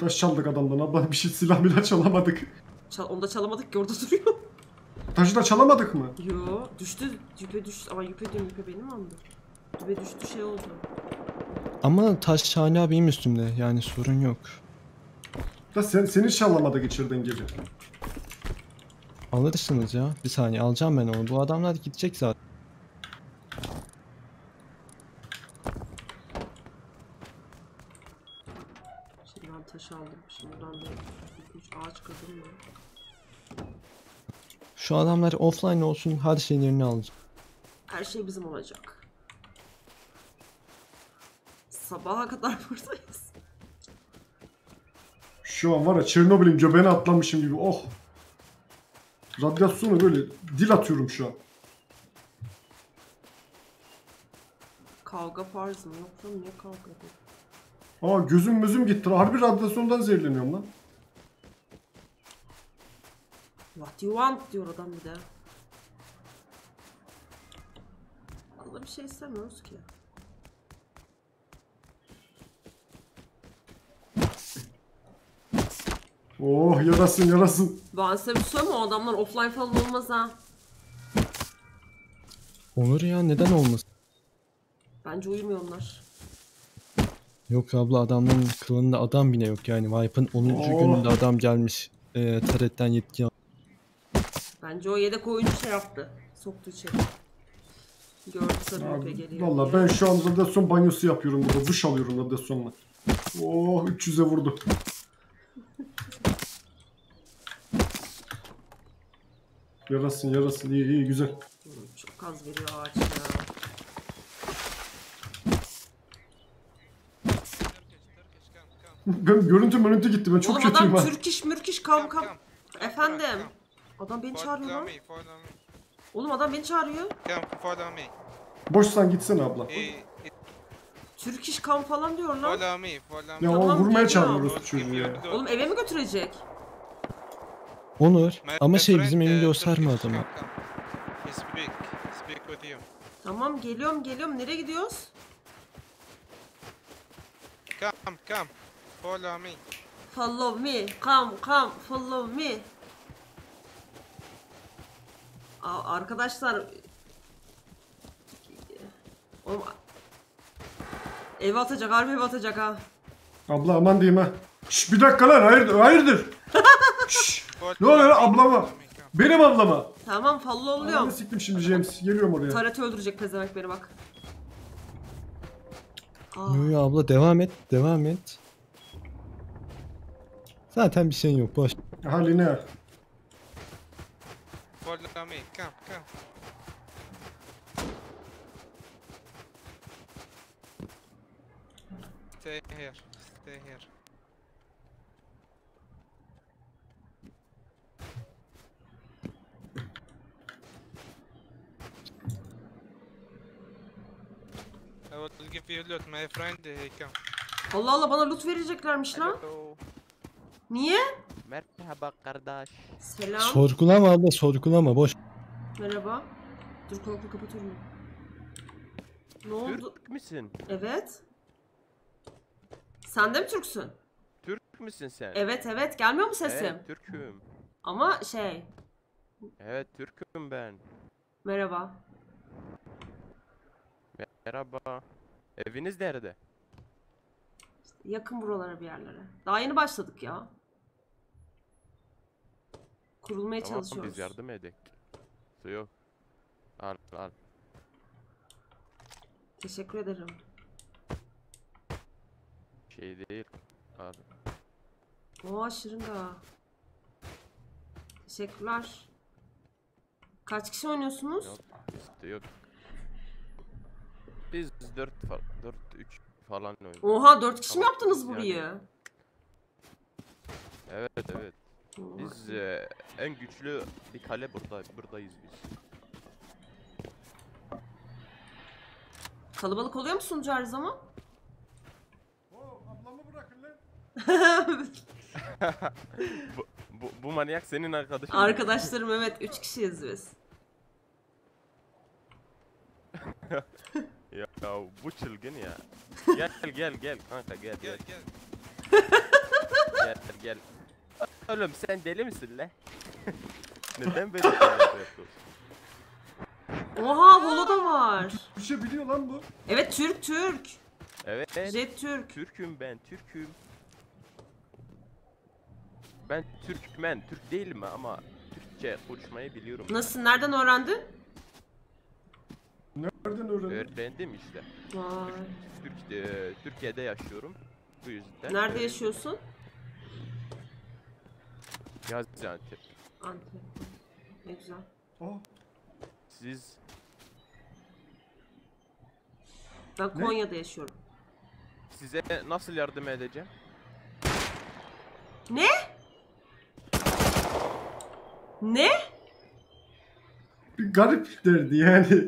Taş çaldık adamdan abla, bir şey silah bile çalamadık. Onu da çalamadık ki, orada duruyor. Taşı da çalamadık mı? Yo, düştü. Yüpe düştü ama yüpe diyorum, yüpe benim andı. Yüpe düştü şey oldu. Ama taş Şahane abi benim üstümde yani, sorun yok. Da seni çalamadık içirden gibi. Alırsınız ya, bir saniye alacağım ben onu, bu adamlar gidecek zaten. Şimdi ben taş aldım, şimdi ben de ağaç kazdım ya. Şu adamlar offline olsun, her şeyin yerini alacağım. Her şey bizim olacak. Sabaha kadar buradayız. Şu an var ya, Çernobil'in göbeğine atlamışım gibi, oh. Radyasyonu böyle dil atıyorum şu an. Kavga farzı mı? Yoksa niye kavga ediyorsun? Aa, gözüm müzüm gitti. Harbi radyasyondan zehirleniyorum lan. What you want diyor adam bir de. Vallahi bir şey istemiyoruz ki. Oh, yarasın yarasın. Ben size bir söyleyeyim mi? O adamlar offline falan olmaz ha. Olur ya, neden olmasın? Bence uyumuyorlar. Yok abla, adamların kılığında adam bile yok yani. Vipe'ın 10. gününde adam gelmiş. Taretten yetki aldı. Bence o yedek oyuncu şey yaptı. Soktu içeri. Gördü sarı geliyor. Valla ben şu an Radasson banyosu yapıyorum burada. Duş alıyorum Radasson'la. Oh, 300'e vurdu. Yarasın yarasın, iyi iyi, güzel. Çok az geliyor ağaç ya. Ben görüntü gitti, ben çok kötüyüm. Oğlum adam Türkiş mürkiş kam. Efendim. Adam beni çağırıyor lan. Oğlum adam beni çağırıyor. Boşsan gitsene abla. Türkiş kam falan diyor lan. Ya oğlum vurmaya çağırıyoruz çocuğu ya. Oğlum eve mi götürecek? Onur, ama şey bizim evini gösterme adamı. Tamam geliyorum. Nereye gidiyoruz? Come, follow me. Follow me, come, follow me. Arkadaşlar, oğlum, eve atacak, harbi eve atacak ha. Abla aman diyeyim ha. Şşş, bir dakika lan, hayırdır? Şşş. Ne oluyor lan ablama? Benim ablama. Tamam fallolluyorum. Ne siktim şimdi James? Geliyorum oraya. Taret öldürecek pezevenk beni bak. Yo abla devam et. Zaten bir şey yok, boş. Haline. Come. Stay here. Allah Allah, bana loot vereceklermiş lan. Niye? Merhaba kardeş. Selam. Sorgulama abla, sorgulama, boş. Merhaba. Dur kulaklığı kapatıyorum. Ne oldu? Türk müsün? Evet. Sen de mi Türksün? Türk müsün sen? Evet, gelmiyor mu sesim? Evet, Türk'üm. Ama şey. Evet, Türk'üm ben. Merhaba. Eviniz nerede? İşte yakın buralara, bir yerlere. Daha yeni başladık ya. Kurulmaya çalışıyoruz. Biz yardım edek. Su yok. Al. Teşekkür ederim. Şey değil. Al. Oo, şırınga. Teşekkürler. Kaç kişi oynuyorsunuz? Yok. Biz 4-3 falan oynadık. Oha, 4 kişi mi yaptınız burayı? Yani... Evet. Oha. Biz en güçlü bir kale buradayız biz. Kalabalık oluyor musunuz her zaman? Oo, ablamı bırakın lan. bu manyak senin arkadaşın. Arkadaşlarım evet, 3 kişiyiz biz. Ya bu çılgın ya. Gel kanka gel. Gel. Oğlum sen deli misin le? Neden böyle bir şey yapıyorsun? Oha Holo da var. Türkçe biliyor lan bu. Evet Türk. Evet. Jet Türk. Türk'üm. Ben Türkmen, Türk değilim ama Türkçe konuşmayı biliyorum. Nasıl? Nereden öğrendin? Öğrendim işte. Türkiye'de yaşıyorum. Bu yüzden. Nerede yaşıyorsun? Gaziantep. Antep. Ne güzel. Oh. Siz? Ben Konya'da yaşıyorum. Size nasıl yardım edeceğim? Ne? Ne? Bir garip derdi yani.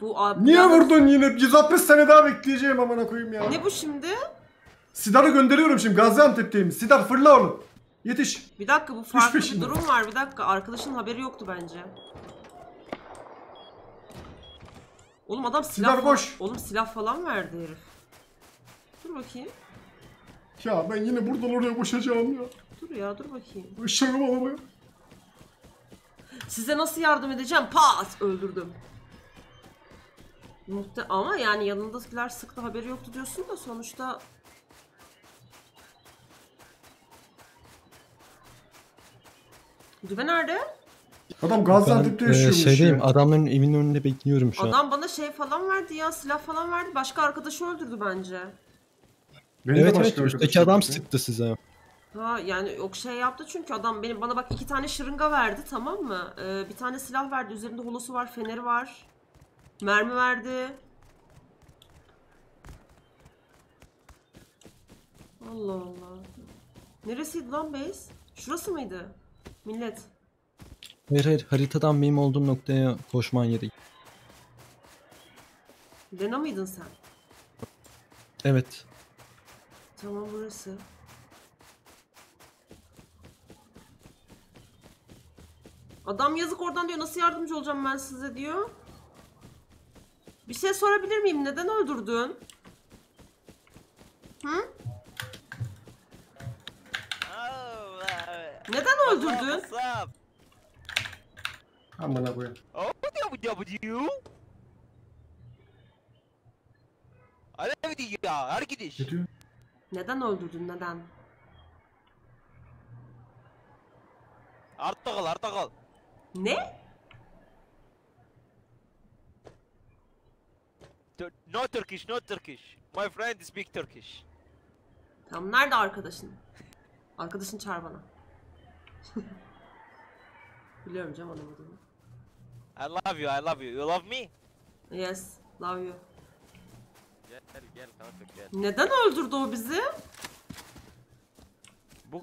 Bu abi niye vurdun yine? 160 sene daha bekleyeceğim amına koyayım ya. Ne bu şimdi? Sidar'ı gönderiyorum şimdi. Gaziantep'teyim. Sidar fırla oğlum. Yetiş. Bir dakika, bu farklı bir durum var. Bir dakika, arkadaşın haberi yoktu bence. Oğlum adam silah boş. Oğlum silah falan verdi herif. Dur bakayım. Ya ben yine buradan oraya koşacağım ya. Dur bakayım. Işığım alamıyor. Size nasıl yardım edeceğim? Pat! Öldürdüm. Ama yani yanındakiler sıktı, haberi yoktu diyorsun da sonuçta... Düve nerede? Adam Gaziantep'te yaşıyormuş. Şeydeyim ya. Adamların evinin önünde bekliyorum şu an. Adam bana şey falan verdi ya, silah falan verdi. Başka arkadaşı öldürdü bence. Benim evet üstteki adam sıktı size. Ha yani yok şey yaptı çünkü adam bana bak 2 tane şırınga verdi, tamam mı? Bir tane silah verdi, üzerinde holosu var, feneri var. Mermi verdi. Allah Allah. Neresiydi lan base? Şurası mıydı? Millet. Hayır haritadan benim olduğum noktaya koşman yeri. Lena mıydın sen? Evet. Tamam burası. Adam yazık oradan diyor nasıl yardımcı olacağım ben size diyor. Bir şey sorabilir miyim? Neden öldürdün? Hı? Neden öldürdün? Amına koyayım. Neden öldürdün? Neden? Arta kal. Ne? No Turkish. My friend is big Turkish. Tamam, nerede arkadaşın? Arkadaşın çağır bana. Biliyorum canım adamı. I love you. You love me? Yes, love you. Gel kanka gel. Neden öldürdü o bizi? Bu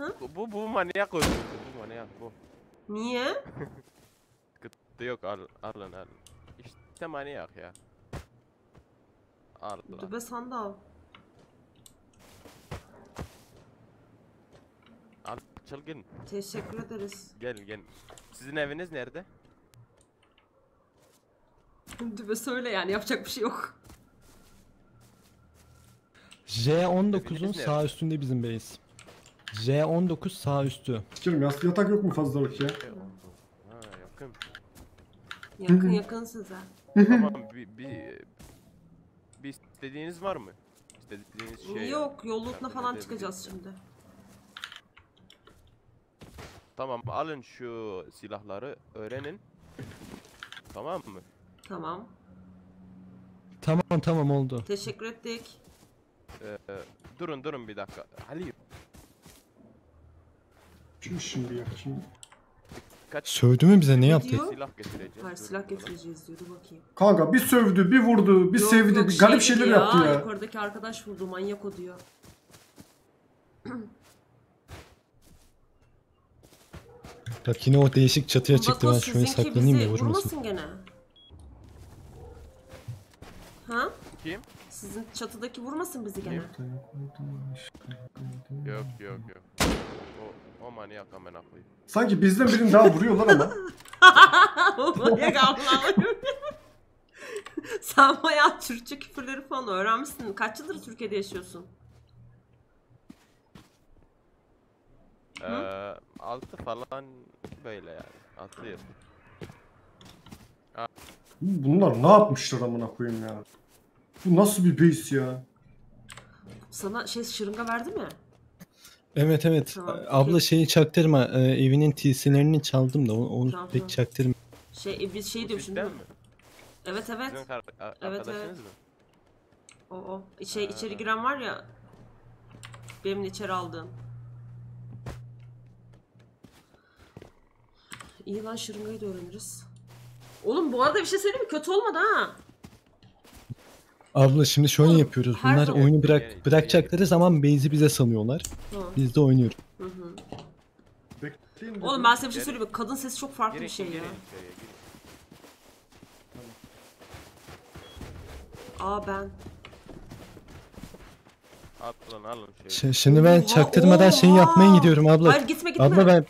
manyak öldürdü. Bu manyak. Niye? Kıttı yok al. İşte manyak ya. DuBe sandal. Al çılgın. Teşekkür ederiz. Gel. Sizin eviniz nerede? DuBe söyle yani, yapacak bir şey yok. J19'un sağ üstünde bizim base. J19 sağ üstü. Kim yatak yok mu fazlalık ya? Ha, yakın size. Tamam bir istediğiniz var mı? İstediğiniz şey. Yok, yollukla falan çıkacağız şimdi. Tamam, alın şu silahları, öğrenin. Tamam mı? Tamam. Tamam oldu. Teşekkür ettik. Durun bir dakika. Halil. Şimdi. Sövdü mü bize, ne yaptı? Silah getireceğiz diyordu, bakayım. Kanka bir sövdü, bir vurdu, bir sevdi, bir garip şeyler yaptı ya. Yukarıdaki arkadaş vurdu, manyak o diyor. Bak yine o değişik çatıya çıktı, ben şöyle saklanayım da vurmasın gene. Ha? Kim? Sizin çatıdaki vurmasın bizi gene. Yok. O manyak hemen aklıyım. Sanki bizden birini daha vuruyorlar ama. O manyak avlanıyor. Sen bayağı Türkçe küfürleri falan öğrenmişsin. Kaç yıldır Türkiye'de yaşıyorsun? 6 falan böyle yani. 6 yıl. Bunlar ne yapmışlar amına koyayım ya? Bu nasıl bir base ya? Sana şey şırınga verdi mi? Evet evet. Tamam, abla şeyi çaktırma. Evinin tilsilerini çaldım da onu tamam, pek çaktırma. Şey biz şey diyorum şimdi. Mi? Evet evet. Evet evet. O şey içeri giren var ya. Benimle içeri aldığım. İyi lan şırıngayı da öğreniriz. Oğlum bu arada bir şey söyleyeyim mi? Kötü olmadı ha. Abla şimdi şöyle yapıyoruz. Bunlar oyunu bırakacakları zaman base'i bize sanıyorlar. Biz de oynuyoruz. Hı hı. Oğlum ben size bir şey söyleyeyim mi? Kadın sesi çok farklı bir şey ya. Aa ben. Atlan alın şey. Şimdi ben çaktırmadan şey yapmaya gidiyorum abla. Hayır gitme gitme. Abla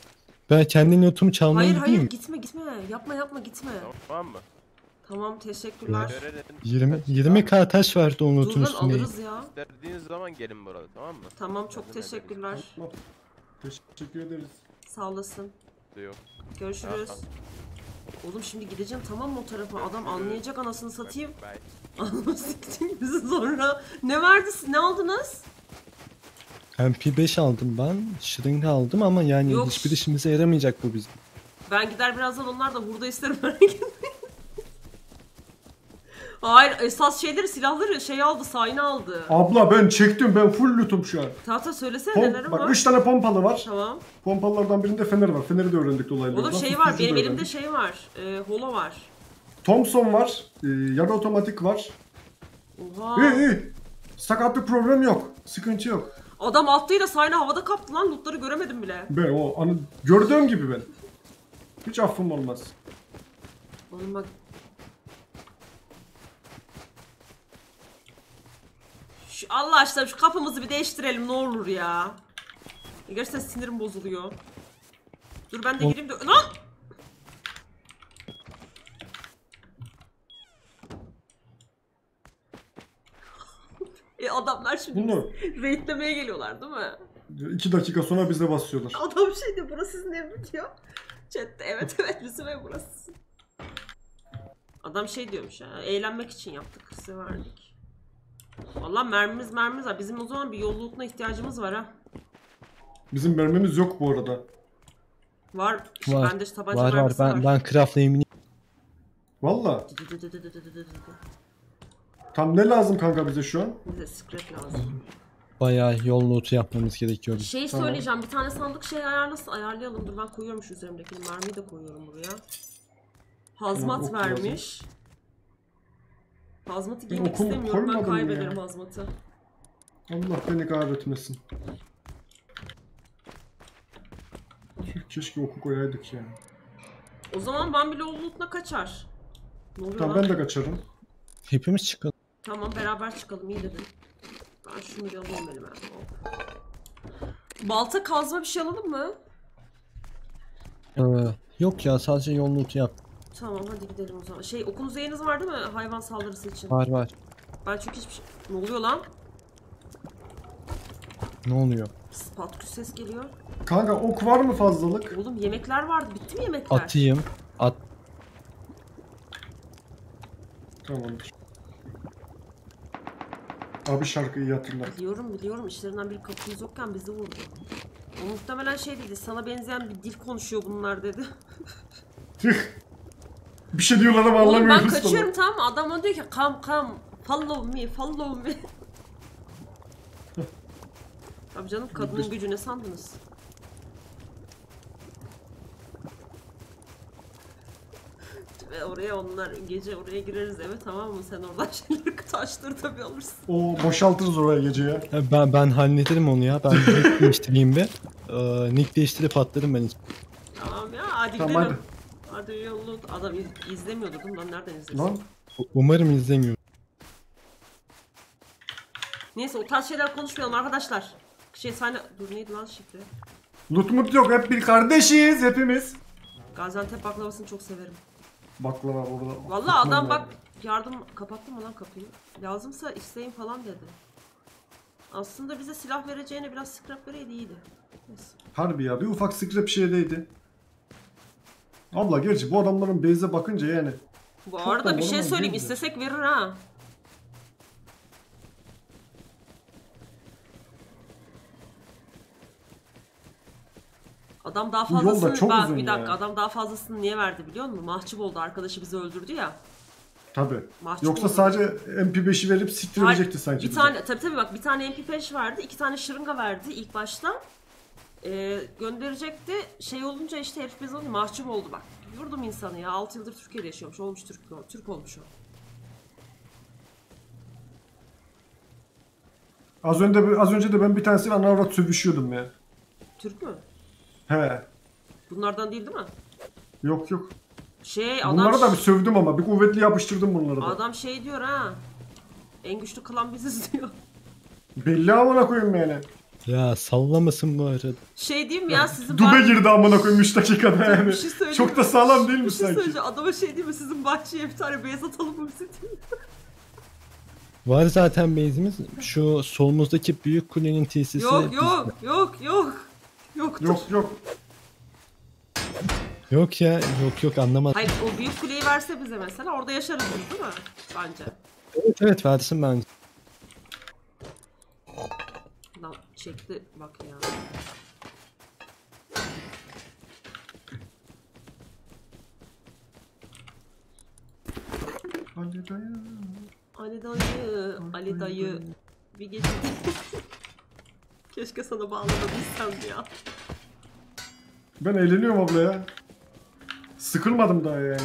ben kendi notumu çalmaya gideyim. Hayır gitme gitme. Yapma yapma gitme. Tamam mı? Tamam teşekkürler. 20k taş vardı o notun üstüne. Alırız ya. İstediğiniz zaman gelin buraya tamam mı? Tamam çok teşekkürler. Teşekkür ederiz. Sağ olasın. Yok. Görüşürüz. Oğlum şimdi gideceğim tamam mı o tarafa? Adam anlayacak anasını satayım. Bizi sonra. Ne verdiniz? Ne aldınız? MP5 aldım ben. Şırınga aldım ama yani yok, hiçbir işimize yaramayacak bu bizim. Ben gider birazdan onlar da burada isterim merak etmeyin. Hayır esas şeyleri silahları şey aldı Syna aldı. Abla ben çektim ben full lootum şu an. Tahta söylesene nelerim bak, var. Bak 3 tane pompalı var. Tamam. Pompalılardan birinde fener var. Feneri de öğrendik dolaylı. Oğlum şey var benim elimde şey var. Holo var. Thompson var. Yarı otomatik var. Oha. İyi. Sakatlık problem yok. Sıkıntı yok. Adam attığıyla Syna havada kaptı lan lootları göremedim bile. Ben o anı gördüğüm gibi ben. Hiç affım olmaz. Oğlum bak. Allah aşkına şu kapımızı bir değiştirelim ne olur ya. Gerçekten sinirim bozuluyor. Dur ben de gireyim de... Lan! Adamlar şimdi raidlemeye geliyorlar değil mi? 2 dakika sonra bize basıyorlar. Adam şey diyor burası sizin ev mi diyor. Chatte evet evet bizim ev burası. Adam şey diyormuş ya eğlenmek için yaptık size verdik. Vallahi mermimiz var. Bizim o zaman bir yollulukuna ihtiyacımız var ha. Bizim mermimiz yok bu arada. Var. Var. Bende tabanca var. Ben craft'la eminim. Valla. Tam ne lazım kanka bize şu an? Bize scrap lazım. Bayağı yolluluğu yapmamız gerekiyor. Şey tamam. Söyleyeceğim. Bir tane sandık şey ayarlayalım. Dur ben koyuyorum şu üzerimdeki mermiyi de koyuyorum buraya. Hazmat tamam, vermiş. Lazım. Hazmat'ı giymek istemiyorum ben kaybederim ya. Hazmat'ı. Allah beni kahretmesin. Keşke oku koyaydık ya. Yani. O zaman ben bile oğlulukla kaçar. Tamam ben de kaçarım. Hepimiz çıkalım. Tamam beraber çıkalım iyi dedin. Ben şunu bir alayım elime. Balta kazma bir şey alalım mı? Yok ya sadece yolluluk yap. Tamam hadi gidelim o zaman. Şey okul uzayınız var değil mi hayvan saldırısı için? Var var. Ben çünkü hiçbir şey... Ne oluyor lan? Ne oluyor? Patküs ses geliyor. Kanka ok var mı fazlalık? Oğlum yemekler vardı. Bitti mi yemekler? Atayım. At. Tamamdır. Abi şarkıyı hatırlat. Biliyorum işlerinden biri kapımız yokken bizi vurdu. O muhtemelen şey dedi sana benzeyen bir dil konuşuyor bunlar dedi. Tüh. Bir şey diyorlar ama anlamıyorum. Ben kaçıyorum tamam mı? Adam ona diyor ki come follow me Abi canım kadının gücü ne sandınız? Ve oraya onlar gece oraya gireriz eve tamam mı? Sen oradan şeyleri taşları tabi alırsın. O boşaltırız oraya gece ya. Ben hallederim onu ya. Ben nick değiştireyim bir. Nick değiştirip atlarım ben. Tamam ya hadi tamam, gidelim. Hadi. Adam izlemiyordu bundan nereden izlesin? Lan umarım izlemiyor. Neyse o tarz şeyler konuşmayalım arkadaşlar. Şey Syna dur neydi lan şifre? Loot mut yok hep bir kardeşiz hepimiz. Gaziantep baklavasını çok severim. Baklava orada. Vallahi adam bak yardım kapattı mı lan kapıyı? Lazımsa isteyin falan dedi. Aslında bize silah vereceğine biraz scrap vereydi, iyiydi. Neyse. Harbi ya, bir ufak scrap şeydeydi. Abla gerçi bu adamların base'e bakınca yani. Bu arada bir şey söyleyeyim, istesek verir ha. Adam daha fazlasını, bak bir dakika ya. Adam daha fazlasını niye verdi biliyor musun? Mahcup oldu, arkadaşı bizi öldürdü ya. Tabi. Yoksa oldu. Sadece MP5'i verip siktirecekti sanki. Bir tane, tabi tabi bak, bir tane MP5 verdi, 2 tane şırınga verdi ilk başta. Gönderecekti, şey olunca işte herif bizi mahcup oldu bak. Vurdum insanı ya, 6 yıldır Türkiye'de yaşıyormuş, olmuş Türk olmuş o. Az önce de ben bir tanesiyle ana avrat sövüşüyordum ya. Türk mü? He. Bunlardan değil mi? Yok yok. Şey, adam bunları da bir sövdüm ama bir kuvvetli yapıştırdım bunları da. Adam şey diyor ha. En güçlü klan biziz diyor. Belli amına koyayım yani. Ya sallamasın bu arada. Şey diyeyim ya, sizin DuBe girdi amına koyayım 3 dakikada yani. Şey çok da sağlam değil mi sanki? Şey adama şey diyeyim mi, sizin bahçeye bir tane beyaz atalım mı bize diyeyim. Var zaten beyazımız. Şu solumuzdaki büyük kulenin tesisi. Yok yok yok yok. Yoktur. Yok yok. Yok ya, yok yok, anlamadım. Hayır, o büyük kuleyi verse bize mesela, orada yaşarız biz değil mi? Bence. Evet evet, versin bence. Lan çekti bak ya. Ali dayı. Ali dayı. Ali dayı. Bir geçin. Keşke sana bağlamadıysam ya. Ben eğleniyorum abla ya. Sıkılmadım daha yani.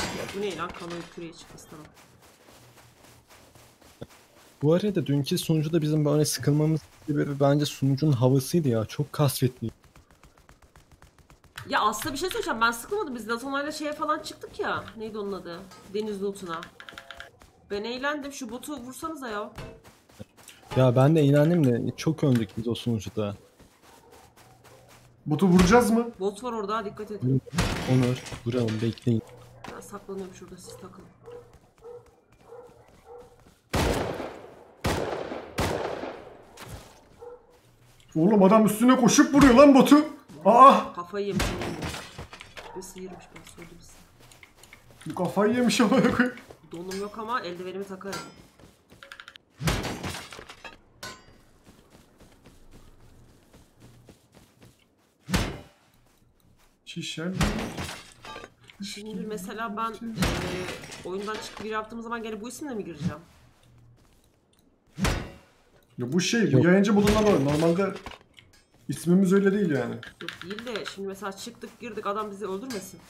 Bu ne lan, kanalı küreye çıkması, tamam. Bu arada dünkü sunucu da bizim böyle sıkılmamız gibi bence sunucunun havasıydı ya, çok kasvetli. Ya aslında bir şey söyleyeceğim, ben sıkılmadım, biz Latona'yla şeye falan çıktık ya, neydi onun adı? Deniz Lutuna. Ben eğlendim, şu botu vursanıza ya. Ya ben de eğlendim de çok öndük biz o sunucuda. Botu vuracağız mı? Bot var orada, dikkat edin. Onur, vuralım, bekleyin. Ben saklanıyorum şurada, siz takılın. Oğlum adam üstüne koşup vuruyor lan botu. Aa! Kafayı yemiş ama. Besi yemiş, ben söyledim size. Bu kafayı yemiş ama. Donum yok ama eldivenimi takarım. Şişen. Şimdi mesela ben oyundan çıkıp bir yaptığım zaman gene bu isimle mi gireceğim? Ya bu şey, bu yayıncı bulunma var. Normalde İsmimiz öyle değil yani. Yok değil de şimdi mesela çıktık girdik, adam bizi öldürmesin.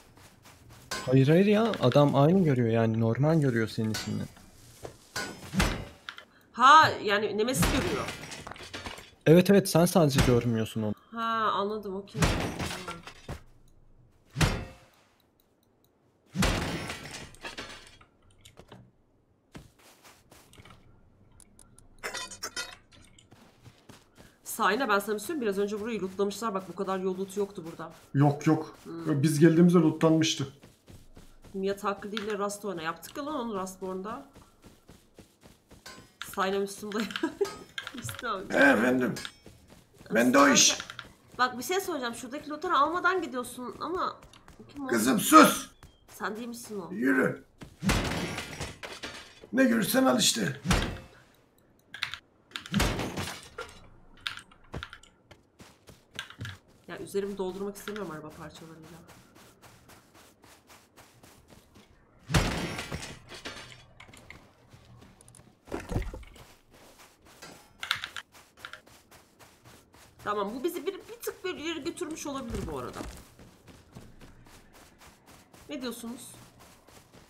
Hayır hayır ya, adam aynı görüyor yani, normal görüyor senin ismini. Ha yani Nemes'i görüyor. Evet evet, sen sadece görmüyorsun onu. Ha anladım, okey. Syna, ben sana söyleyeyim, biraz önce burayı lootlamışlar bak, bu kadar yol lootu yoktu burada. Yok yok, biz geldiğimizde lootlanmıştı. Ya taklidiyle Rust oyna yaptık ya lan onu Rustborn'da. Syna üstümde. Efendim. Ben de o iş. Bak bir şey soracağım, şuradaki lootları almadan gidiyorsun ama. Kızım sus. Sen değil misin o? Yürü. Ne görürsen al işte. Üzerimi doldurmak istemiyorum araba parçalarıyla. Tamam, bu bizi bir tık bir yere götürmüş olabilir bu arada. Ne diyorsunuz?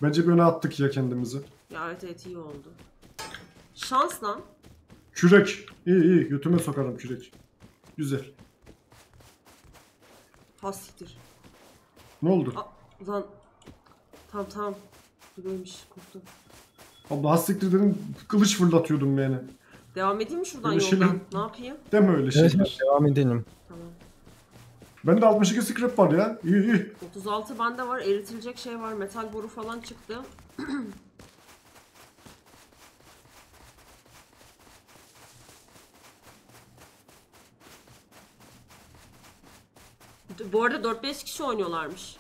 Bence bir öne attık ya kendimizi. Ya evet evet, iyi oldu. Şans lan. Kürek. İyi iyi, götüme sokarım kürek. Güzel. Hastiktir. Ne oldu? Aa, lan tamam. Böyleymiş, korktum. Abla hastiktir dedim, kılıç fırlatıyordum yani. Devam edeyim mi şuradan öyle yoldan? Şeyler... Ne yapayım? Deme öyle şeyler. Evet, devam edelim. Tamam. Bende 62 scrap var ya. İyi iyi. 36 bende var. Eritilecek şey var. Metal boru falan çıktı. Bu arada 4-5 kişi oynuyorlarmış.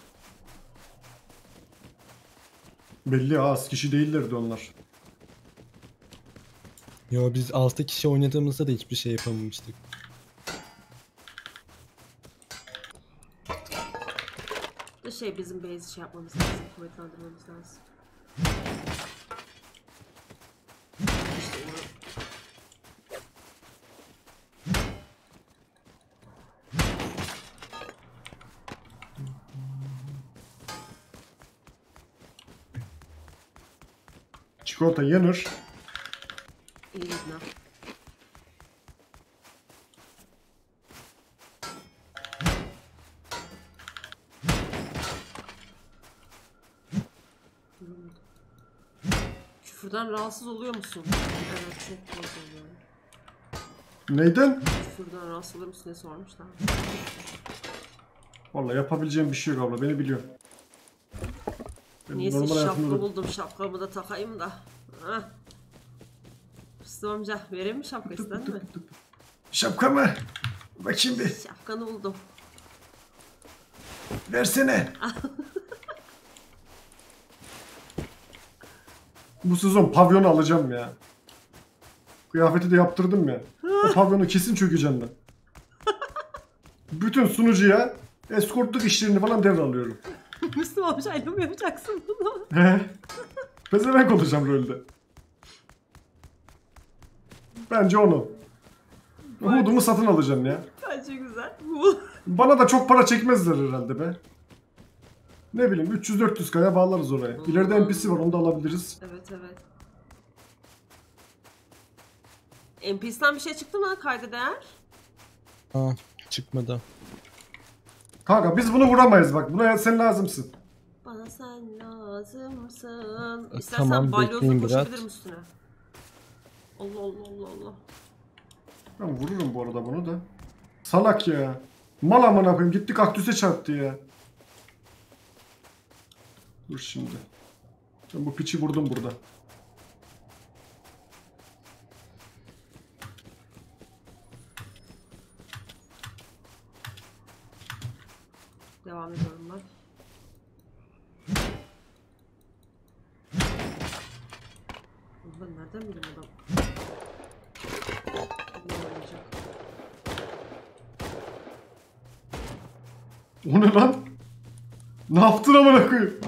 Belli az kişi değillerdi onlar. Yo biz 6 kişi oynadığımızda da hiçbir şey yapamamıştık. Şey bizim base şey yapmamız lazım, kuvvetlendirmemiz lazım. İşte çikolata yenir. İyi günler. Küfürden rahatsız oluyor musun? Evet, çok rahatsız oluyorum. Neyden? Küfürden rahatsız oluyor musun diye sormuşlar. Vallahi yapabileceğim bir şey yok abla, beni biliyor. Neyse şapka buldum, şapkamı da takayım da. Hüsnü amca, vereyim mi şapka istedin mi? Şapka mı? Bakayım bir. Şapkanı buldum. Versene. Bu sezon pavyonu alacağım ya. Kıyafeti de yaptırdım ya. O pavyonu kesin çökeceğim ben. Bütün sunucuya eskortluk işlerini falan devralıyorum. Müslüm abi şayla mı yapacaksın bunu? Pezevenk olacağım rolde. Bence onu. Hud'umu satın alacağım ya. Bence güzel. Bana da çok para çekmezler herhalde be. Ne bileyim 300-400K'ya bağlarız oraya. Olur. İleride NPC var, onu da alabiliriz. Evet evet. NPC'den bir şey çıktı mı kayda değer? Ha çıkmadı. Kanka biz bunu vuramayız bak. Buna sen lazımsın. Bana sen lazımsın. İstersen tamam, balyozla koşabilirim üstüne. Allah Allah Allah Allah. Ben vururum bu arada bunu da. Salak ya. Mal aman yapayım gitti kaktüse çarptı ya. Dur şimdi. Ben bu piçi vurdum burada. Devam ediyorum ben. Ulan nereden bileyim adam? O ne lan? Ne yaptın amına koyayım?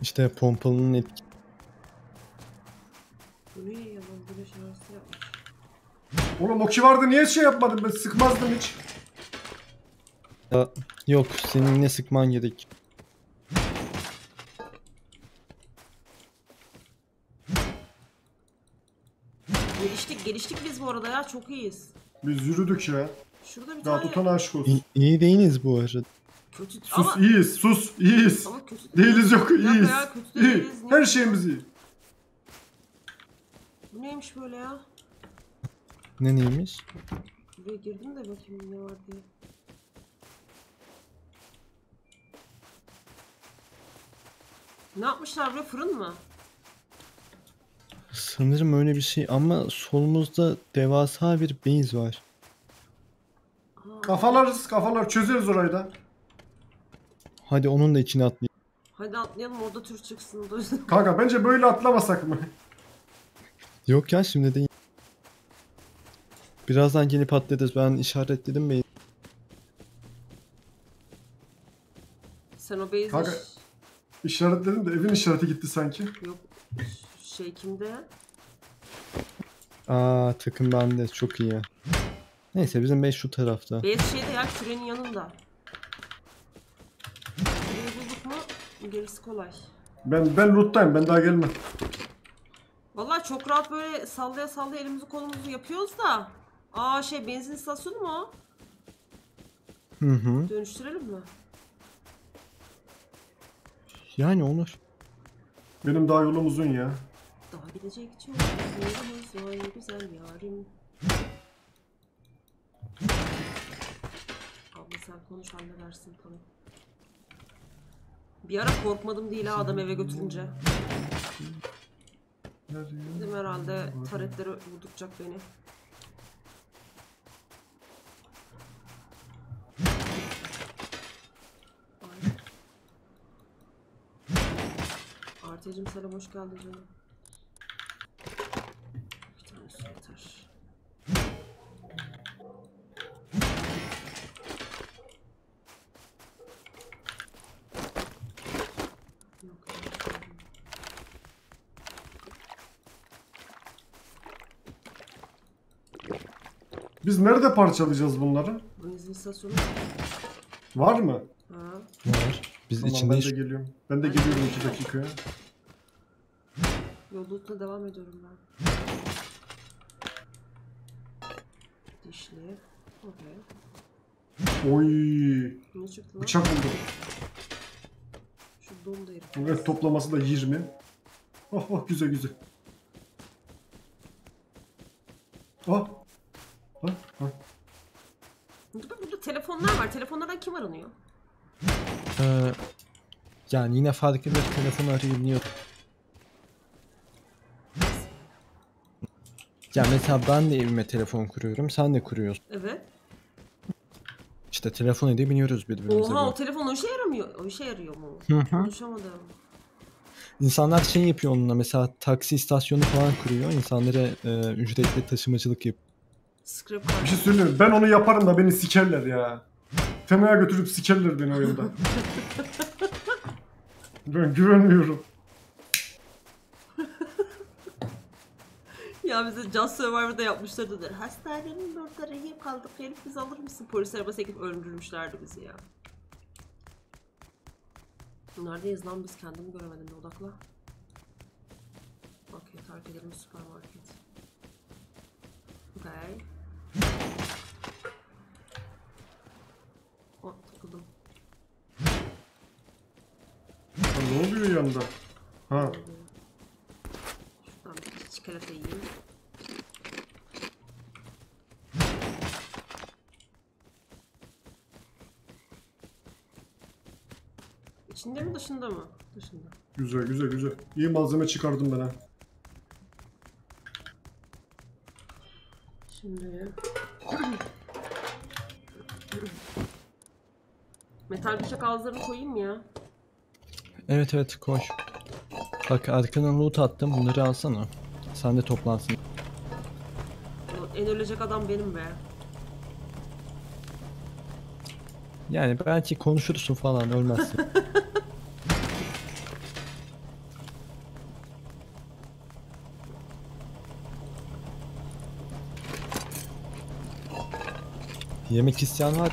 İşte pompalının etki. Bunu iyi yapalım, bunu şansı yapmış. Oğlum oki vardı niye şey yapmadım ben, sıkmazdım hiç. Ya, yok senin ne sıkman gerek. Geliştik geliştik biz bu arada ya, çok iyiyiz. Biz yürüdük ya. Şurada bir daha tane... tutan aşık olsun. İyi değiliz bu arada. Kötü... Sus ama... iyiyiz, sus iyiyiz. Değiliz yok iyiyiz. Ya, iyi. Değiliz, her şeyimiz iyi. Bu neymiş böyle ya? Ne neymiş? Buraya girdim de bakayım ne var diye. Ne yapmışlar buraya, fırın mı? Sanırım öyle bir şey ama solumuzda devasa bir base var. Ha. Kafalarız kafalar çözeriz orayı da. Hadi onun da içine atlayalım. Hadi atlayalım orada tür çıksın. Kanka bence böyle atlamasak mı? Yok ya şimdi de. Birazdan gelip atlarız, ben işaretledim beyi. Sen o beyi... Kanka işaretledim de evin işareti gitti sanki. Yok şey kimde? Aa takım bende, çok iyi ya. Neyse bizim bey şu tarafta. Bey şeyde ya, kürenin yanında. Gerisi kolay. Ben loot'tayım, ben daha gelmem. Vallahi çok rahat böyle sallaya sallaya elimizi kolumuzu yapıyoruz da. Aa şey benzin istasyonu mu o? Hı. Dönüştürelim mi? Yani olur. Benim daha yolum uzun ya. Daha gidecek çok uzun, güzel yarim. sen konuş, halledersin tamam. Bir ara korkmadım değil ha adam eve götürünce. Dedim herhalde taretleri vurduracak beni. Artecim selam, hoş geldin canım. Bir tane su yeter. Biz nerede parçalayacağız bunları? Benzin istasyonu var mı? Ha. Var. Biz tamam, içinde. Ben de geliyorum. Ben de geliyorum 2 dakikaya. Yolculukla devam ediyorum ben. Dişli. Okay. Oy. Ne çıktı lan? Bıçak buldum. Şu dom da herif. Evet, toplaması da 20. Oh oh, güzel güzel. Oh. Ha. Burada telefonlar var. Telefonlardan kim aranıyor? Yani yine fark eder, telefonu arayabiliyor. Ya mesela ben de evime telefon kuruyorum, sen de kuruyorsun. Evet. İşte telefon edebiliyoruz birbirimize. Oha böyle. O telefon o işe yaramıyor. O işe yarıyor mu? Konuşamadım. İnsanlar şey yapıyor onunla, mesela taksi istasyonu falan kuruyor. İnsanlara ücretli taşımacılık yapıyor. Bir şey söylüyorum, ben onu yaparım da beni sikerler ya. Temaya götürüp sikerler beni oyunda. Ben güvenmiyorum. Ya bize Just Survivor'da yapmışlardı der. Hastanenin orada rehin kaldık, herif bizi alır mısın? Polis arabası ekip öldürmüşlerdi bizi ya. Neredeyiz lan biz, kendimi göremedim de odakla. Okey, terk edelim süpermarket. Okay. Oh, takıldım. Ne oluyor yanında? Ha. Şuradan bir çikolata yiyeyim. İçinde mi dışında mı? Dışında. Güzel güzel güzel. İyi malzeme çıkardım ben ha. Şimdi... Metal bıçak ağızlarını koyayım ya. Evet evet koy. Bak arkadan loot attım, bunları alsana. Sen de toplansın. En ölecek adam benim be. Yani belki konuşursun falan, ölmezsin. Yemek isteyen var.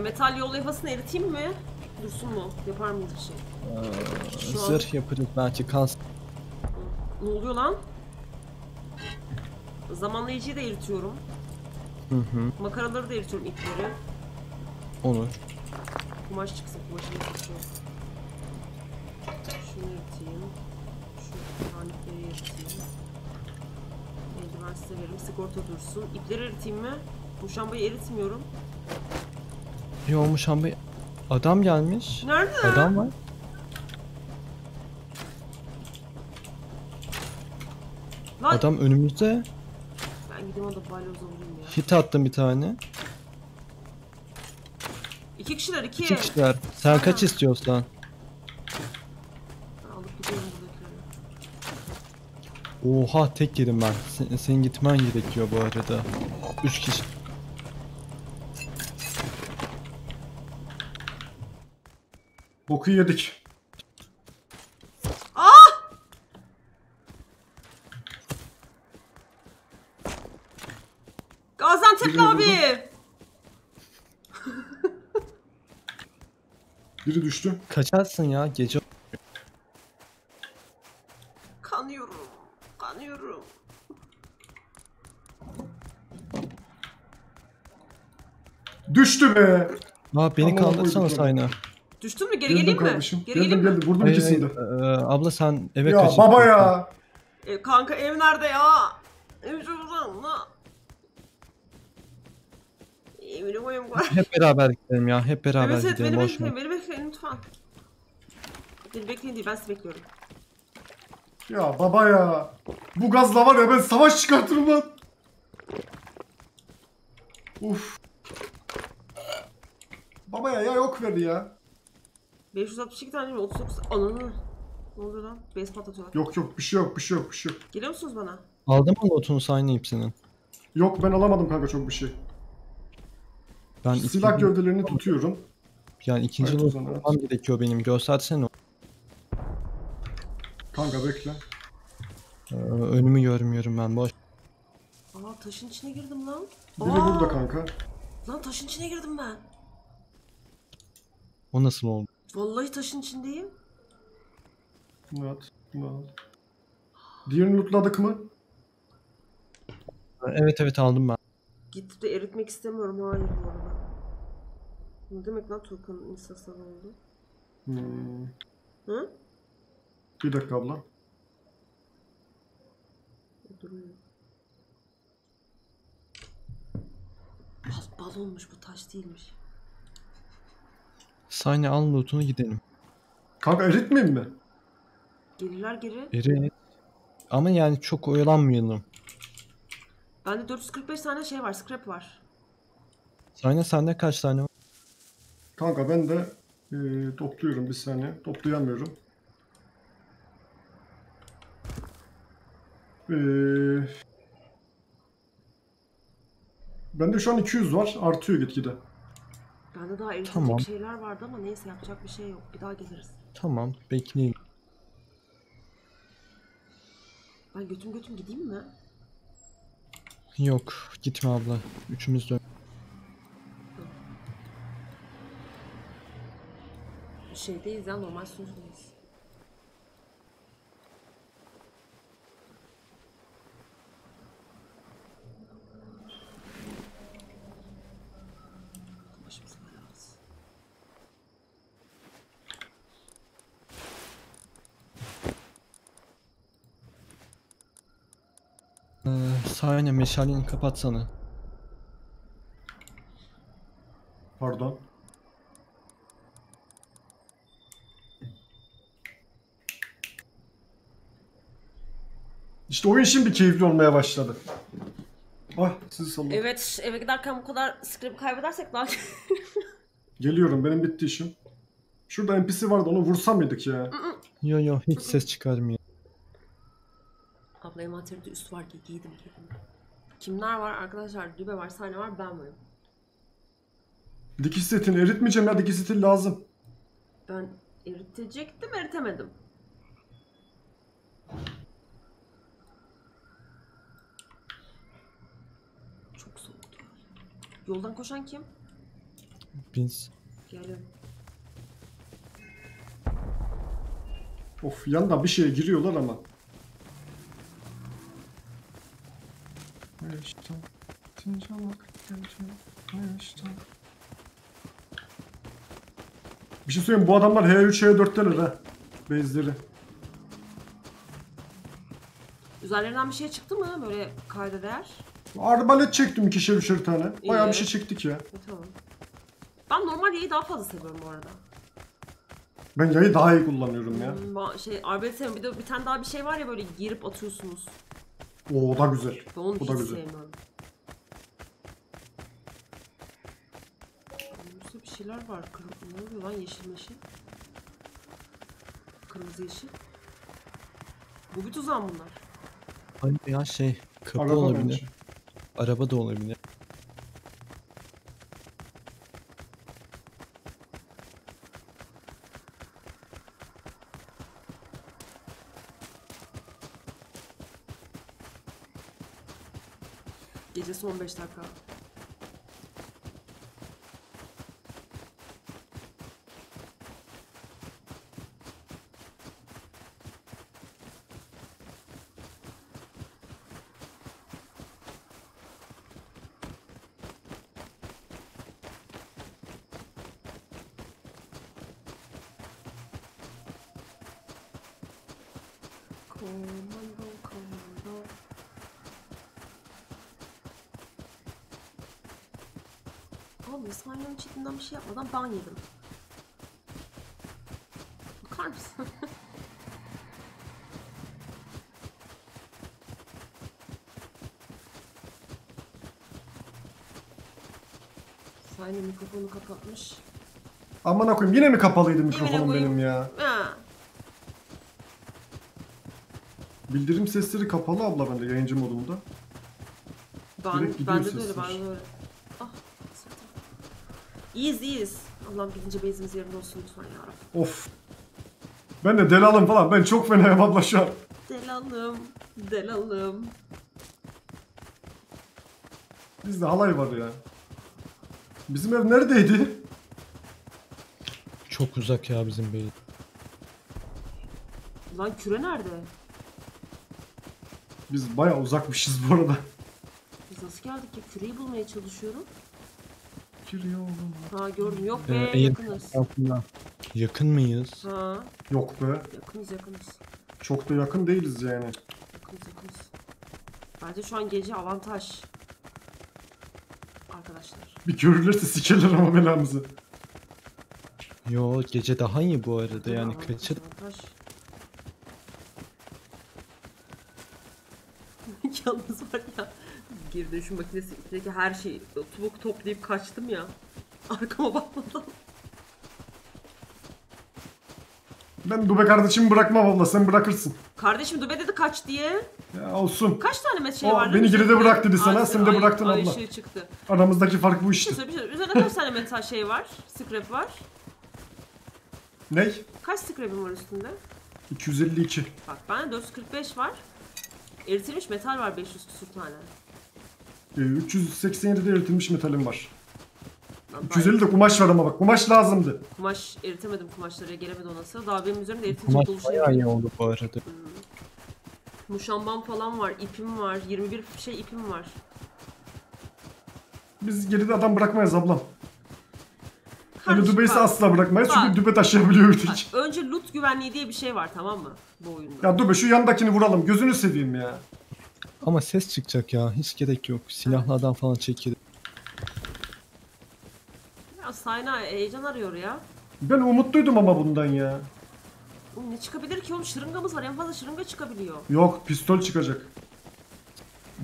Metal yol levhasını eriteyim mi? Dursun mu? Yapar mıyız bir şey? Zırh yaparız belki, kas. Ne oluyor lan? Zamanlayıcıyı da eritiyorum. Hı. Makaraları da eritiyorum, ipleri. Olur. Kumaş çıksın, kumaşını tutuşuyor. Şunu eriteyim. Şu tanetleri eriteyim. Ben size veririm, sigorta dursun. İpleri eriteyim mi? Muşambayı eritmiyorum. Yo muşambayı... Adam gelmiş. Nerede? Adam var. Lan... Adam önümüzde. Ben gideyim orada balyoz alayım ya. Hit attım bir tane. İki kişiler, iki. İki kişiler. Sen aha, kaç istiyorsan? Oha tek yedim ben. Senin gitmen gerekiyor bu arada. 3 kişi. Boku yedik. Ah! Gaziantep abi. Biri düştü. Kaçarsın ya gece. Düştü be. Aa, beni kaldırsana Syna. Düştün mü? Geri geleyim mi? Kardeşim. Geri geleyim mi? Geldim, vurdum ikisini de. Abla sen eve kaç. Ya baba ya. Kanka ev nerede ya? Ev şurada. Ev Öyle boyum var. Hep beraber gidelim ya. Hep beraber gidelim. Evet, beni bekleyin lütfen. Beni bekleyin diye ben sizi bekliyorum. Ya baba ya. Bu gazla var ya ben savaş çıkartırım lan. Uf. Baba ya yok verdi ya. 562 tane mi? 39 alanı. Ne oluyor lan? Base patlatıyorlar. Yok yok bir şey yok. Geliyor musunuz bana? Aldın mı notunu Syna hepsinin? Yok ben alamadım kanka çok bir şey. Ben silah gövdelerini tutuyorum. Yani ikinci notum almam gerekiyor benim. Göstersene. Kanka bekle. Önümü görmüyorum ben boş. Aa taşın içine girdim lan. Biri burada kanka. Lan taşın içine girdim ben. O nasıl oldu? Vallahi taşın içindeyim. Murat. Diğerini lootladık mı? Evet aldım ben. Gidip de eritmek istemiyorum hayır bu arada. Ne demek lan Turkan'ın insası oldu? Hı? Bir dakika abla. Duruyor. Bal olmuş bu taş değilmiş. Syna al lootunu gidelim. Kanka eritmeyeyim mi? Gelirler geri. Erit. Ama yani çok oyalanmayalım. Bende 445 tane şey var, scrap var. Syna sende kaç tane var? Kanka ben de topluyorum bir saniye. Toplayamıyorum. Bende şu an 200 var, artıyor gitgide. Bende daha eritecek şeyler vardı ama neyse yapacak bir şey yok. Bir daha geliriz. Tamam, bekleyin. Ben götüm gideyim mi? Yok, gitme abla. Üçümüz dön. Bir şeydeyiz ya, normal sunucudayız. Syna meşalini kapatsana. Pardon. İşte oyun şimdi keyifli olmaya başladı. Ah sizi salladım. Evet eve giderken bu kadar script kaybedersek lan. Geliyorum benim bitti işim. Şurada NPC vardı onu vursa mıydık ya? Yo hiç ses çıkarmıyor. Abla envanterinde üst var ki giydim. Kimler var arkadaşlar? DuBeAl var, Syna var, ben varım. Dikiş setini eritmeyeceğim ya, dikiş seti lazım. Ben eritecektim, eritemedim. Çok soğuk. Yoldan koşan kim? Biz. Geliyorum. Of yandan bir şeye giriyorlar ama. Bir şey söyleyeyim bu adamlar H3 H4'teler ha bezleri. Üzerlerinden bir şey çıktı mı böyle kayda değer? Arbalet çektim ikişer tane. Bayağı bir şey çektik ya. Tamam. Ben normal yayı daha fazla seviyorum bu arada. Ben yayı daha iyi kullanıyorum ya. Arbalet seviyorum. Bir tane daha bir şey var ya böyle girip atıyorsunuz. O da güzel. Onu hiç sevmem. Burada bir şeyler var. Ne oluyor lan yeşil? Kırmızı yeşil. Bu bir tuzak bunlar. Hayır ya kapı araba olabilir. Bence. Araba da olabilir. Gecesi 15 dakika. Oğlum İsmail'in chatinden bir şey yapmadan ban yedim. Bakar mısın? Syna mikrofonu kapatmış. Aman akoyim, yine mi kapalıydı mikrofonum benim ya? Ha. Bildirim sesleri kapalı abla bende, yayıncı modunda. Ben de öyle, Ah, zaten. İyiyiz. Allah'ım bilince bezimiz yerinde olsun lütfen yarabbim. Of. Ben de delalım falan, ben çok fenayım abla şu an. Delalım. Bizde halay var ya. Bizim ev neredeydi? Çok uzak ya bizim bey. Lan küre nerede? Biz bayağı uzakmışız bu arada. Biz nasıl geldik ki? Küreyi bulmaya çalışıyorum. Küre oğlum. Ha gördüm, yok be, yakınız. Yakın mıyız? Ha. Yok be. Yakınız. Çok da yakın değiliz yani. Yakınız. Bence şu an gece avantaj. Arkadaşlar. Bir görülürse sikerler ama belamızı. Yo, gece daha iyi bu arada yani, kaçır. Yalnız var ya, geri dönüşüm makinesi içindeki her şeyi tubuk toplayıp kaçtım ya. Arkama bakmadan. Ben Dube kardeşimi bırakmam abla, sen bırakırsın. Kardeşim Dube dedi kaç diye. Ya olsun. Kaç tane şey var? Beni geride bırak dedi sana, sen de bıraktın abla. Şey çıktı. Aramızdaki fark bu işte. Üzerine kaç tane metal şey var? Scrap var. Ne? Kaç scrap'im var üstünde? 252. Bak bende 445 var. Eritilmiş metal var 500 küsur tane. 387'de eritilmiş metalim var. Lan 250 de kumaş var ama bak, kumaş lazımdı. Kumaş eritemedim, kumaşlara gelemedi o nasıl. Daha benim üzerimde eritilmiş doluşu yok. Bayağı iyi oldu bu arada. Muşambam falan var, ipim var, 21 şey ipim var. Biz geride adam bırakmayız ablam. Öyle Dube'yi asla bırakmayız çünkü Dube taşıyabiliyor hiç. Önce loot güvenliği diye bir şey var, tamam mı bu oyunda? Ya Dube şu yandakini vuralım, gözünü seveyim ya. Ama ses çıkacak ya, hiç gerek yok. Silahlı evet. Adam falan çekilir. Ya Syna heyecan arıyor ya. Ben umutluydum ama bundan ya. Oğlum ne çıkabilir ki oğlum, şırıngamız var, en fazla şırınga çıkabiliyor. Yok, pistol çıkacak.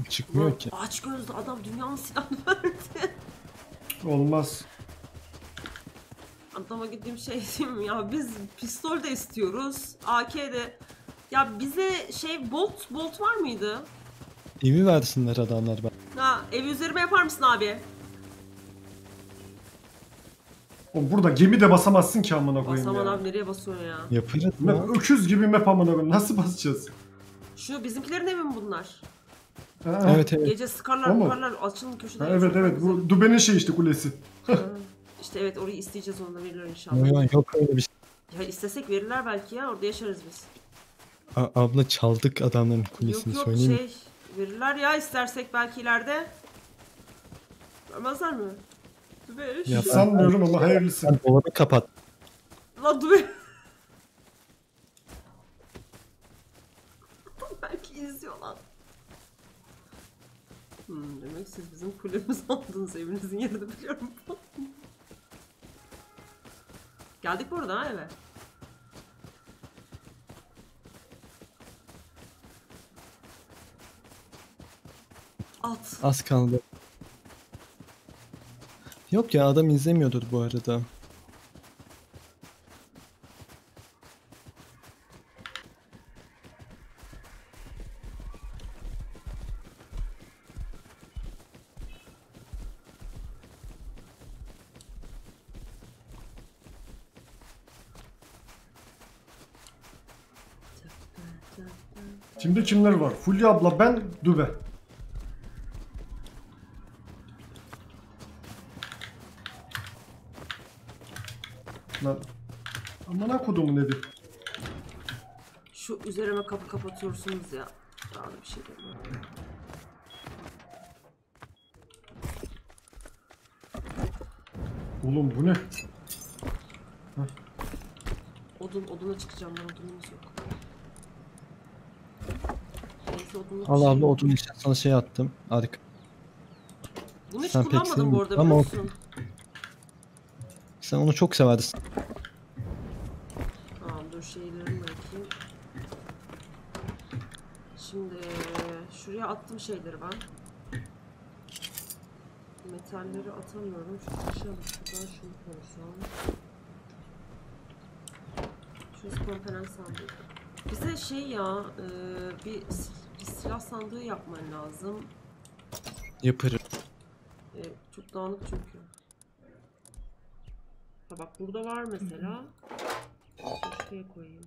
Çıkmıyor ki. Aç gözlü adam dünyanın silahını verdi. Olmaz. Adama gittiğim şey diyeyim ya, biz pistol de istiyoruz, AK de. Ya bize şey bolt var mıydı? Evi versinler adamlar ben. Ha, evi üzerime yapar mısın abi? O burada gemi de basamazsın ki amına koyayım ya. Basamam abi, nereye basıyorsun ya? Yapacağız mı? Öküz gibi map amına koyayım, nasıl basacağız? Şu bizimkilerin evi mi bunlar? Ha, evet. Gece sıkarlar açılın köşede. Ha, evet bu Dube'nin şey işte kulesi. İşte evet, orayı isteyeceğiz, onunla verirler inşallah. Yok öyle bir şey. Ya istesek verirler belki ya, orada yaşarız biz. Abla çaldık adamların kulesini, söyleyeyim mi? Yok şey, verirler ya istersek belki ileride. Vermezler mi? Dube ya, sanmıyorum ama hayırlısı. Sen dolabı kapat. La Dube. Belki izliyor lan. Demek siz bizim kulemizi aldınız, evinizin yerini biliyorum. Geldik buradan ha eve. At. Az kaldı. Yok ya, adam izlemiyordur bu arada. Şimdi kimler var? Fulya abla, ben, Dube. Lan. Amına kodumu nedir? Şu üzerime kapı kapatıyorsunuz ya. Daha da bir şey demiyorum. Oğlum bu ne? Heh. Oduna çıkacağım ben, odunumuz yok. Allah abla, odun için sana şey attım. Harika. Bunu hiç kullanmadım bu arada, biliyorsun. Sen onu çok severdin. Tamam, dur şeyleri bırakayım. Şimdi şuraya attım şeyleri ben. Metalleri atamıyorum. Şu dışarı şuradan şunu koyacağım. Şu konferans sandığı. Bize şey ya, bir silah sandığı yapman lazım. Yaparım. Çok dağınık çünkü. Ha bak burada var mesela. Şuraya koyayım.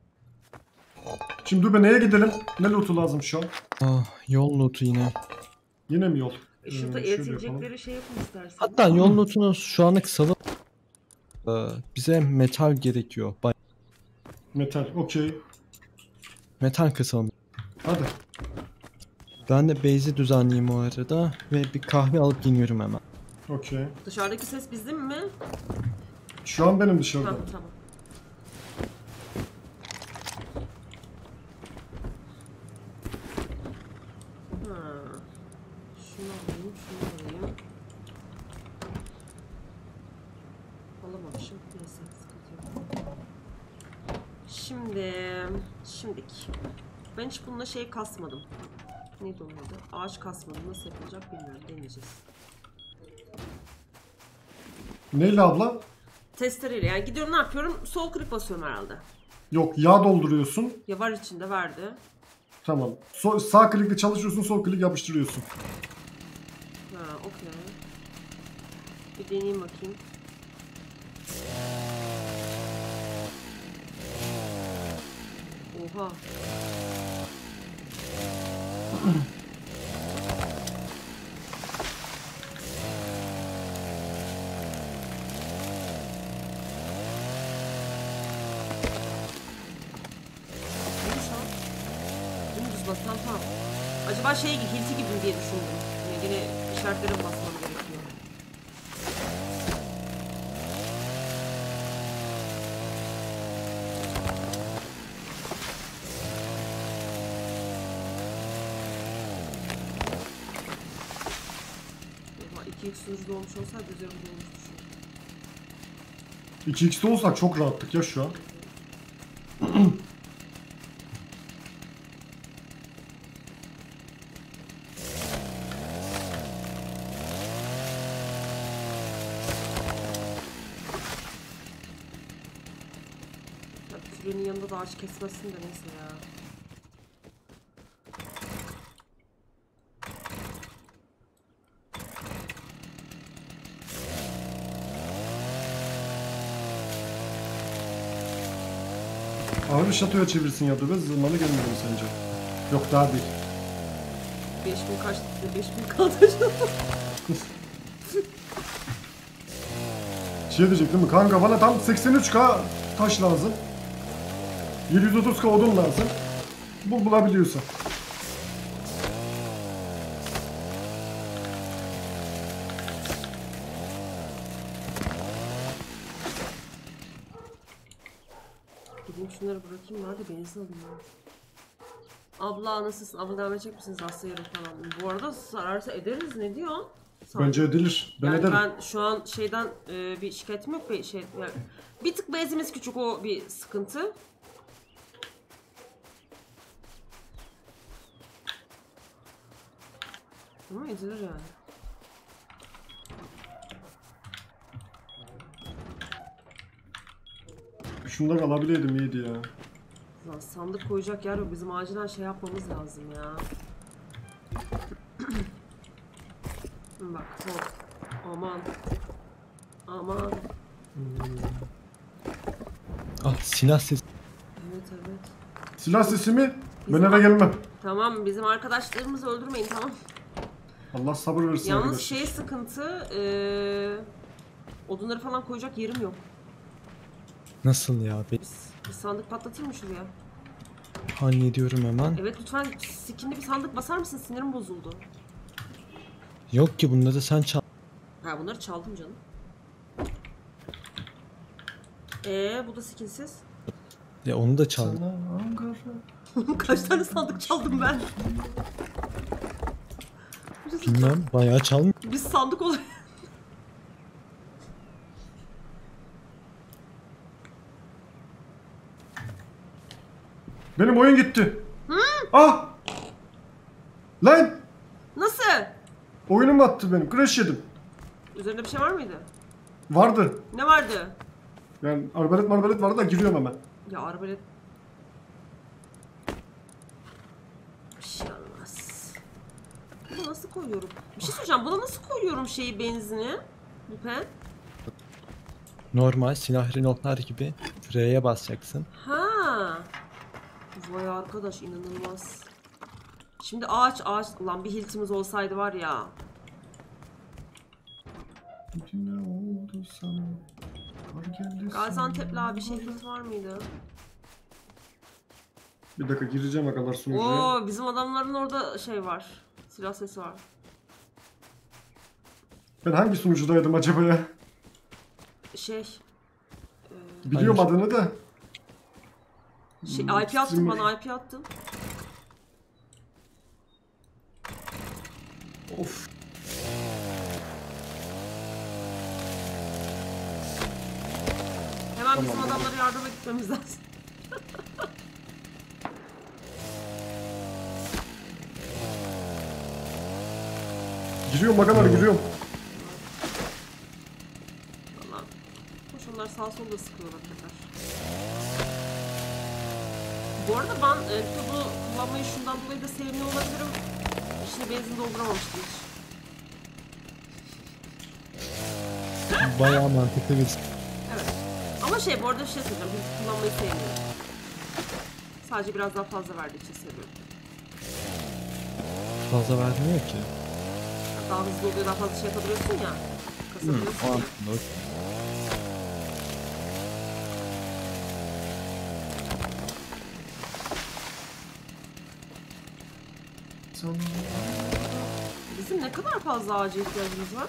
Şimdi dur be, neye gidelim? Ne lootu lazım şu an? Yol lootu yine. Yine mi yol? Şurada eritilecekleri şey yapın istersen. Hatta yol lootunu şu anlık salıp bize metal gerekiyor. Metal, okey. Metal kısalım. Hadi. Ben de base'i düzenleyeyim o arada ve bir kahve alıp iniyorum hemen. Okey. Dışarıdaki ses bizim mi? Şu an benim dışarıda. Tamam, tamam. Ben hiç bununla şey kasmadım. Ne doluydu? Ağaç kasmadım. Nasıl yapılacak bilmiyorum. Deneyeceğiz. Neyle abla? Testereyle. Yani gidiyorum, ne yapıyorum? Sol klik basıyorum herhalde. Yok, yağ dolduruyorsun. Ya var içinde, verdi. Tamam. Sağ klikle çalışıyorsun, sol klik yapıştırıyorsun. Ha, okey. Bir deneyeyim bakayım. Oha. Dümdüz basam tam. Acaba şey gibi, hilti gibi diye düşündüm. Yine işaretlere basmam gerekiyor. Sürücü olmuş olsaydı üzerimde olmuştu şu an. 2x'de olsak çok rahattık ya şu an. Sürünün yanında da ağaç kesmesin de neyse ya. Ağırı şatoya çevirsin ya DuBeal, zamanı gelmedi mi sence? Yok, daha değil. 5000 kaçtı size, 5000 kaldı şatoya. Şey diyecek değil mi? Kanka bana tam 83k taş lazım. 730k odun lazım. Bu bulabiliyorsa. Şunları bırakayım var da benzin alayım ya. Abla nasılsın? Abla devam edecek misiniz? Hasta yarın falan. Bu arada sararsa ederiz, ne diyor? Sanki. Bence edilir. Ben yani ederim. Ben şu an şeyden bir şikayetim yok. Bir, şey, yani bir tık bezimiz küçük, o bir sıkıntı. Ama edilir yani. Şunları alabilirdim, iyiydi ya. Lan sandık koyacak yer yok, bizim acilen şey yapmamız lazım ya. Bak hop. Aman. Aman. Ah, silah sesi. Evet evet. Silah sesi mi? Bizim ben eve gelmem. Tamam, bizim arkadaşlarımızı öldürmeyin, tamam. Allah sabır versin. Yalnız arkadaşlar, şey sıkıntı, odunları falan koyacak yerim yok. Nasıl ya? Bir sandık patlatayım mı şuraya? Hallediyorum hemen. Evet lütfen, skinli bir sandık basar mısın? Sinirim bozuldu. Yok ki, bunları da sen çal. Ha, bunları çaldım canım. Bu da skinsiz. Ya onu da çaldım. Kaç tane sandık çaldım ben? Bilmem, bayağı çaldım. Biz sandık olarak... Benim oyun gitti. Hı? Ah! Lan! Nasıl? Oyunum attı benim. Crash yedim. Üzerinde bir şey var mıydı? Vardı. Ne vardı? Yani arbalet marbalet vardı da giriyorum hemen. Ya arbalet... Bir şey olmaz. Bunu nasıl koyuyorum? Bir şey söyleyeceğim. Buna nasıl koyuyorum şeyi, benzini? Lütfen. Normal silahlı notlar gibi R'ye basacaksın. Ha. Vay arkadaş, inanılmaz. Şimdi ağaç ulan bir hiltimiz olsaydı var ya. Gaziantep'li abi şehrimiz var mıydı? Bir dakika gireceğim akalar sunucuya. Oo, bizim adamların orada şey var. Silah sesi var. Ben hangi sunucudaydım acaba ya? Biliyorum hayır, adını da. IP attın bana, IP attın. Of. Hemen tamam, bizim adamlara yardıma gitmemiz lazım. Giriyorum bakalım, giriyorum. Sağ solda sıkıyorlar tekrar. Bu arada ben bunu kullanmayı şundan dolayı da sevmiyor olabilirim. İşte benzin dolduramamıştım hiç. Bayağı mantıklı bir şey. Evet. Ama bu arada bir şey söyleyeceğim. Biz kullanmayı sevmiyorum. Sadece biraz daha fazla verdiği için seviyorum. Fazla vermiyor ki. Daha hızlı oluyor, daha fazla şey yapabiliyorsun ya. Kasabiliyorsun ya. Bizim ne kadar fazla ağaca ihtiyacımız var?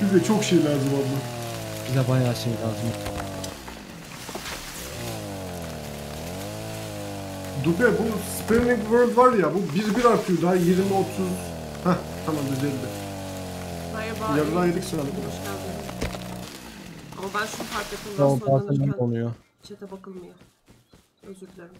Bize çok şey lazım abla. Bize bayağı şey lazım. Dube, bu Spinning World var ya, bu bir artıyor daha 20-30. Hah tamam, düzeldi. Merhaba. Yarına yedik sıralı. Ama ben şunu fark ettim. Tamam, bazen çete bakılmıyor. Özür dilerim.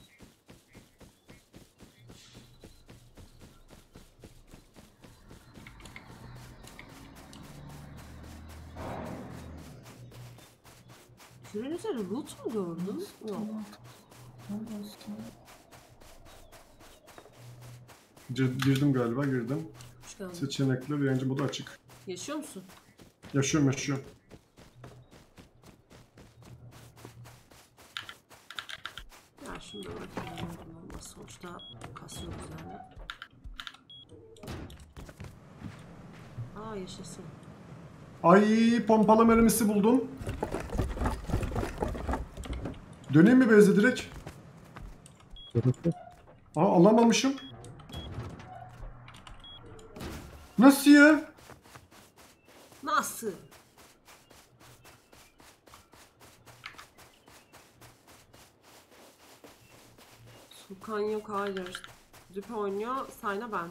Şuranın üzeri root mu gördün? Yok. Girdim galiba, girdim. Seçenekler, yayıncı modu açık. Yaşıyor musun? Yaşıyorum, yaşıyorum. Ya şimdi öğretmenim olmaz. Sonuçta kasıyoruz yani. Aa yaşasın. Ay, pompalı mermisi buldum. Döneyim mi benzi direkt? Aa, alamamışım. Nasıl ya? Nasıl? Sulkan yok, hayır. Düpe oynuyor, Syna ben.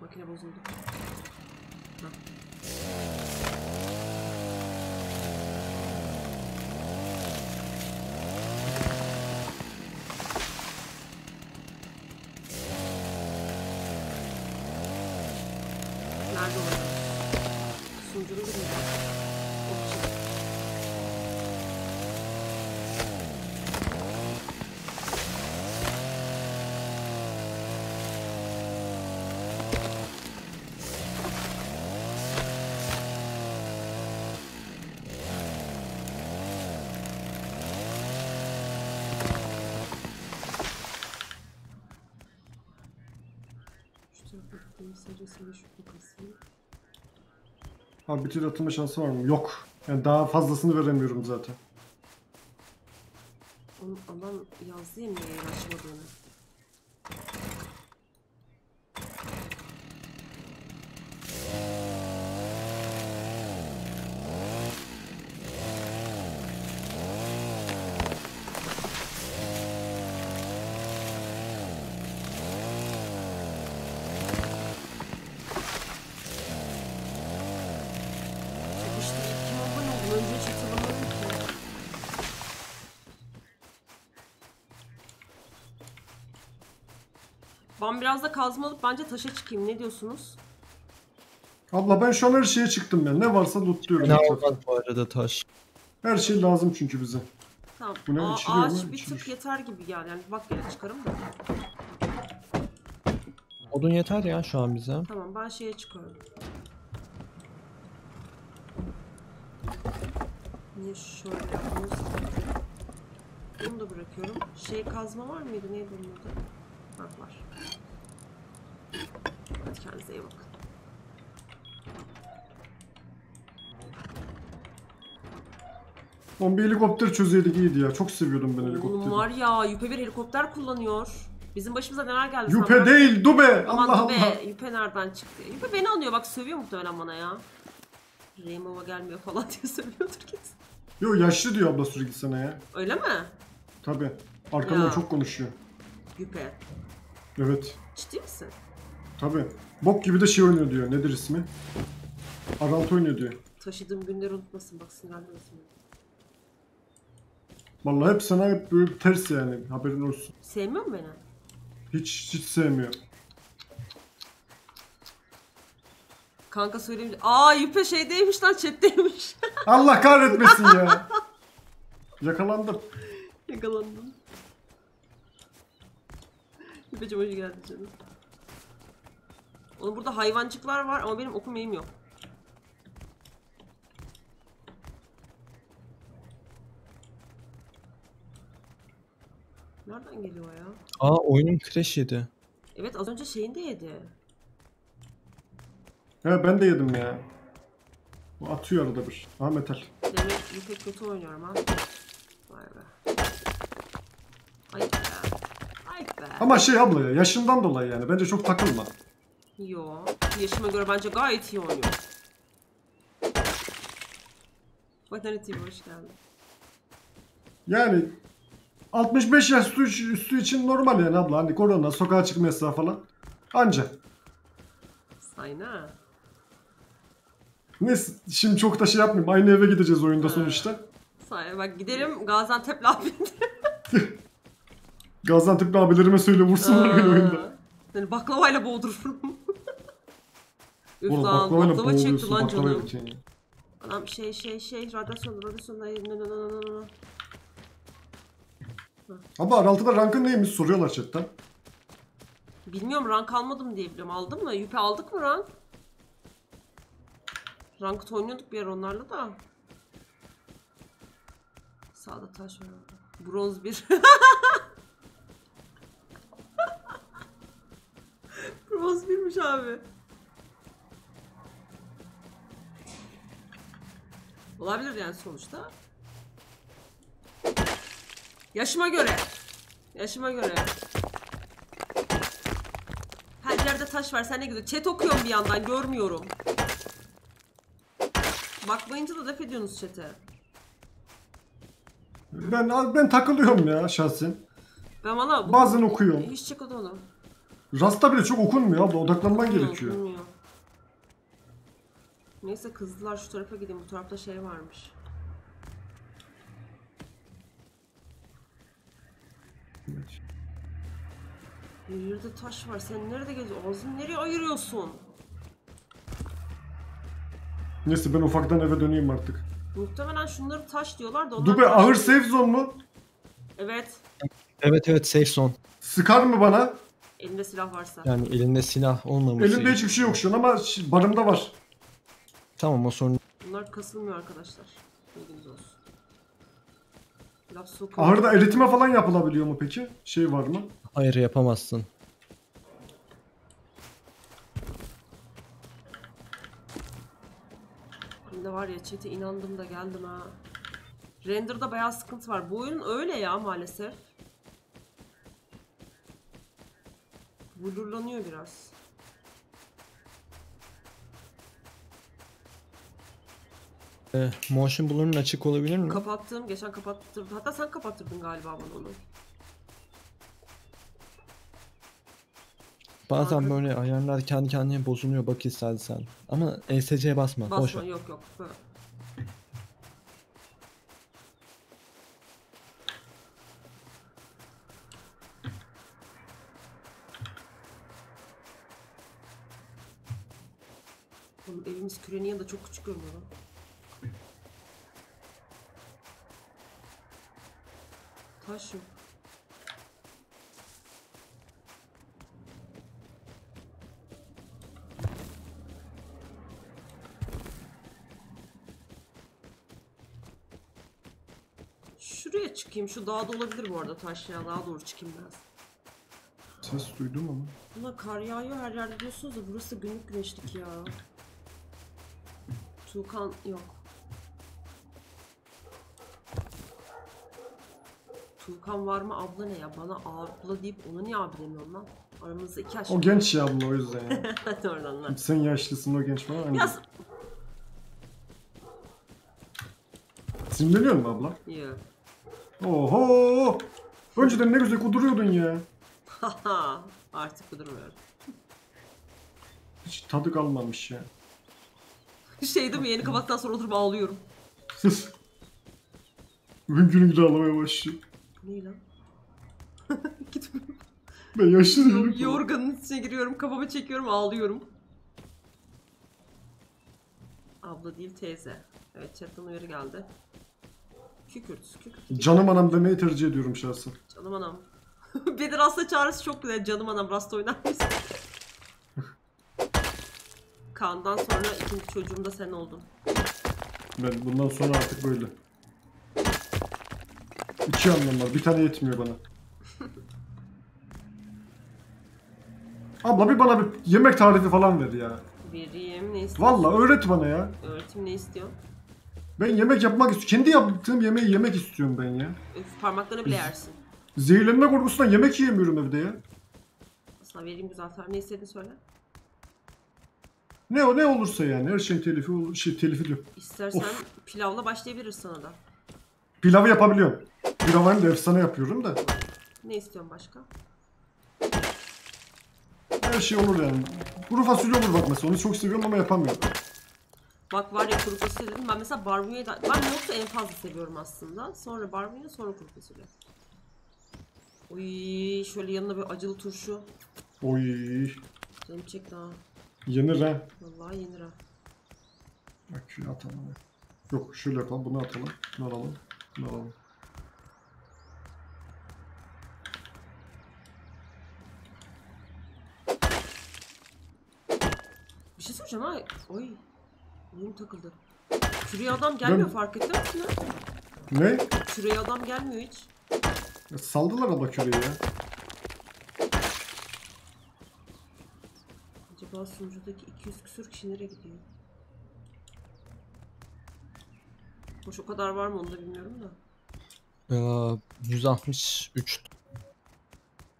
Makine bozuldu. Hah. Nerede oldu? Sunucunu bilmiyorum. Abi bir türlü atılma şansı var mı? Yok. Yani daha fazlasını veremiyorum zaten. Onun alan yazdı ya, niye uğraşmadığını. Ben biraz da kazma alıp bence taşa çıkayım. Ne diyorsunuz? Abla ben şu an her şeye çıktım ben. Ne varsa lootluyorum. Ne olmaz bu arada taş. Her şey lazım çünkü bize. Tamam. Aa, ağaç lan, bir tık yeter gibi geldi. Yani bak yere çıkarım da. Odun yeter ya şu an bize. Tamam ben şeye çıkıyorum. Niye şöyle yapıyoruz? Bunu da bırakıyorum. Şey kazma var mıydı? Neydi bunun adı? Bak var. Hadi kendinize iyi bakın. Lan bir helikopter çözeydik iyiydi ya. Çok seviyordum ben helikopteri. Var ya Yüpe bir helikopter kullanıyor. Bizim başımıza neler geldi? Yüpe sanırım. Değil Dube. Aman Allah Dube. Allah. Yüpe nereden çıktı? Yüpe beni anıyor bak sövüyor muhtemelen bana ya. Rainbow'a gelmiyor falan diye sövüyordur kesin. Yo yaşlı diyor abla sürekli sana ya. Öyle mi? Tabi. Arkamdan çok konuşuyor. Yüpe. Evet. Ciddi misin? Tabi. Bok gibi de şey oynuyor diyor. Nedir ismi? Aralt oynuyor diyor. Taşıdığım günleri unutmasın bak sinirlenmesin. Vallahi hep sana hep böyle ters yani haberin olsun. Sevmiyor mu beni? Hiç sevmiyor. Kanka söyleyeyim. Aa Yüpe şeydeymiş lan chatteymiş. Allah kahretmesin ya. Yakalandım. Yakalandım. Yüpeciğim hoş geldin canım. Oğlum burada hayvancıklar var ama benim okumayım yok. Nereden geliyor ya? Aa oyunun crash yedi. Evet az önce şeyin de yedi. He ben de yedim ya. Bu atıyor arada bir. Aha metal. Demek Yüpe kötü oynuyorum ha. Vay be. Ayıp be. Ayıp be. Ama şey abla ya yaşından dolayı yani bence çok takılma. Yo. Yaşıma göre bence gayet iyi oynuyor. Vatan TV hoş geldin. Yani 65 yaş üstü için normal yani abla hani korona sokağa çıkma yasağı falan anca. Syna. Neyse şimdi çok da şey yapmayayım aynı eve gideceğiz oyunda sonuçta. Syna bak gidelim Gaziantep'li abilerime. Gaziantep'li abilerime söyle vursunlar beni oyunda. Yani baklavayla boğdururum. Üf oğlum, lan baklava çekti lan canım. Adam radyasyonda Abi Araltı'da rankın neymiş soruyorlar chatten. Bilmiyorum rank almadım diye biliyorum. Aldın mı? Yüpe aldık mı rank? Rank'ı oynuyorduk bir yer onlarla da. Sağda taş var. Bronz 1. Bronz 1'miş abi. Olabilir yani sonuçta. Yaşıma göre. Yaşıma göre. Her yerde taş var. Sen ne gidiyorsun? Chat okuyorum bir yandan. Görmüyorum. Bakmayınca da laf ediyorsunuz chat'e. Ben takılıyorum ya şahsen. Ben valla bazen okuyorum. Hiç çıkmadı onu. Rust'ta bile çok okunmuyor abla. Odaklanman gerekiyor. Okunmuyor. Neyse kızdılar. Şu tarafa gideyim. Bu tarafta şey varmış. Yerde taş var. Sen nerede geziyorsun? Ağzını nereye ayırıyorsun? Neyse ben ufaktan eve döneyim artık. Muhtemelen şunları taş diyorlar da. DuBe ağır safe zone mu? Evet. Evet safe zone. Sıkar mı bana? Elinde silah varsa. Yani elinde silah olmamış. Elinde hiçbir şey yok şu an ama barımda var. Tamam o sorun. Bunlar kasılmıyor arkadaşlar. Bilginiz olsun. Ahırda eritme falan yapılabiliyor mu peki? Şey var mı? Hayır yapamazsın. Şimdi var ya chat'e inandım da geldim ha. Render'da bayağı sıkıntı var. Bu oyun öyle ya maalesef. Bulurlanıyor biraz. Motion blur'un açık olabilir mi? Kapattım. Geçen kapattırdım. Hatta sen kapattırdın galiba bana onu. Bazen Anladım. Böyle ayarlar kendi kendine bozuluyor. Bak istersen. Ama ESC'ye basma. Basma. Yok. Böyle. bakalım. Evimiz kürenin yanında çok küçük görünüyor. Taş yok. Şuraya çıkayım. Şu dağda olabilir bu arada taş ya. Daha doğru çıkayım biraz. Ses duydum ama. Buna kar yağıyor her yerde diyorsunuz da burası günlük güneşlik ya. Tuğkan yok. Tuğkan var mı abla ne ya? Bana abla deyip ona niye abi demiyorum lan? Aramızda iki yaş. O genç ya abla o yüzden ya. Oradan lan. Sen yaşlısın o genç bana. Yaz. Sizin biliyor musun abla? Yok. Oho! Önceden ne güzel kuduruyordun ya. Haha! Artık kudurmuyorum. Hiç tadı kalmamış ya. Şey değil mi? Yeni kapattan sonra oturup ağlıyorum. Mümkün gibi ağlamaya başlıyor. Niye lan? Gitmiyorum. Ben yaşlı değilim. Yorganın içine giriyorum, kafamı çekiyorum, ağlıyorum. Abla değil teyze. Evet, chatten uyarı geldi. Kükürt, kükürt. Canım anam demeyi tercih ediyorum şahsen. Canım anam. Bedir aslında çağrısı çok güzel. Canım anam Rust oynar mısın? Kaan'dan sonra ikinci çocuğum da sen oldun. Ben bundan sonra artık böyle. İki annem var. Bir tane yetmiyor bana. Abla bir bana bir yemek tarifi falan ver ya. Vereyim. Ne istiyorsun? Valla öğret bana ya. Öğretim ne istiyor? Ben yemek yapmak istiyorum. Kendi yaptığım yemeği yemek istiyorum ben ya. Öf, parmaklarını bile yersin. Zehirlenme korkusundan yemek yiyemiyorum evde ya. Aslında vereyim güzel tarif. Ne istediğini söyle. Ne o ne olursa yani. Her şeyin telifi olur. Şey telifi diyor. İstersen of. Pilavla başlayabiliriz sana da. Pilavı yapabiliyorum. Pilavı hem de efsane yapıyorum da. Ne istiyorsun başka? Her şey olur yani. Kuru fasulye olur bak mesela. Onu çok seviyorum ama yapamıyorum. Bak var ya kuru fasulye dedim. Ben mesela barbunya'yı da... Ben yoksa en fazla seviyorum aslında. Sonra barbunya sonra kuru fasulye. Oy, şöyle yanına bir acılı turşu. Oy. Canım çekti ha. Yenir ha. Vallahi yenir ha. Bak şunu atalım. Yok şöyle yapalım, bunu atalım. Bunu alalım. Bunu alalım. Bir şey soracağım ha. Oy. Oyun takıldı. Şuraya adam gelmiyor ben... fark ettin mi? Ne? Şuraya adam gelmiyor hiç. Ya saldılar abla küreyi ya. Acaba sunucudaki 200 küsür kişi nereye gidiyor? Hoş o kadar var mı onu da bilmiyorum da. 163.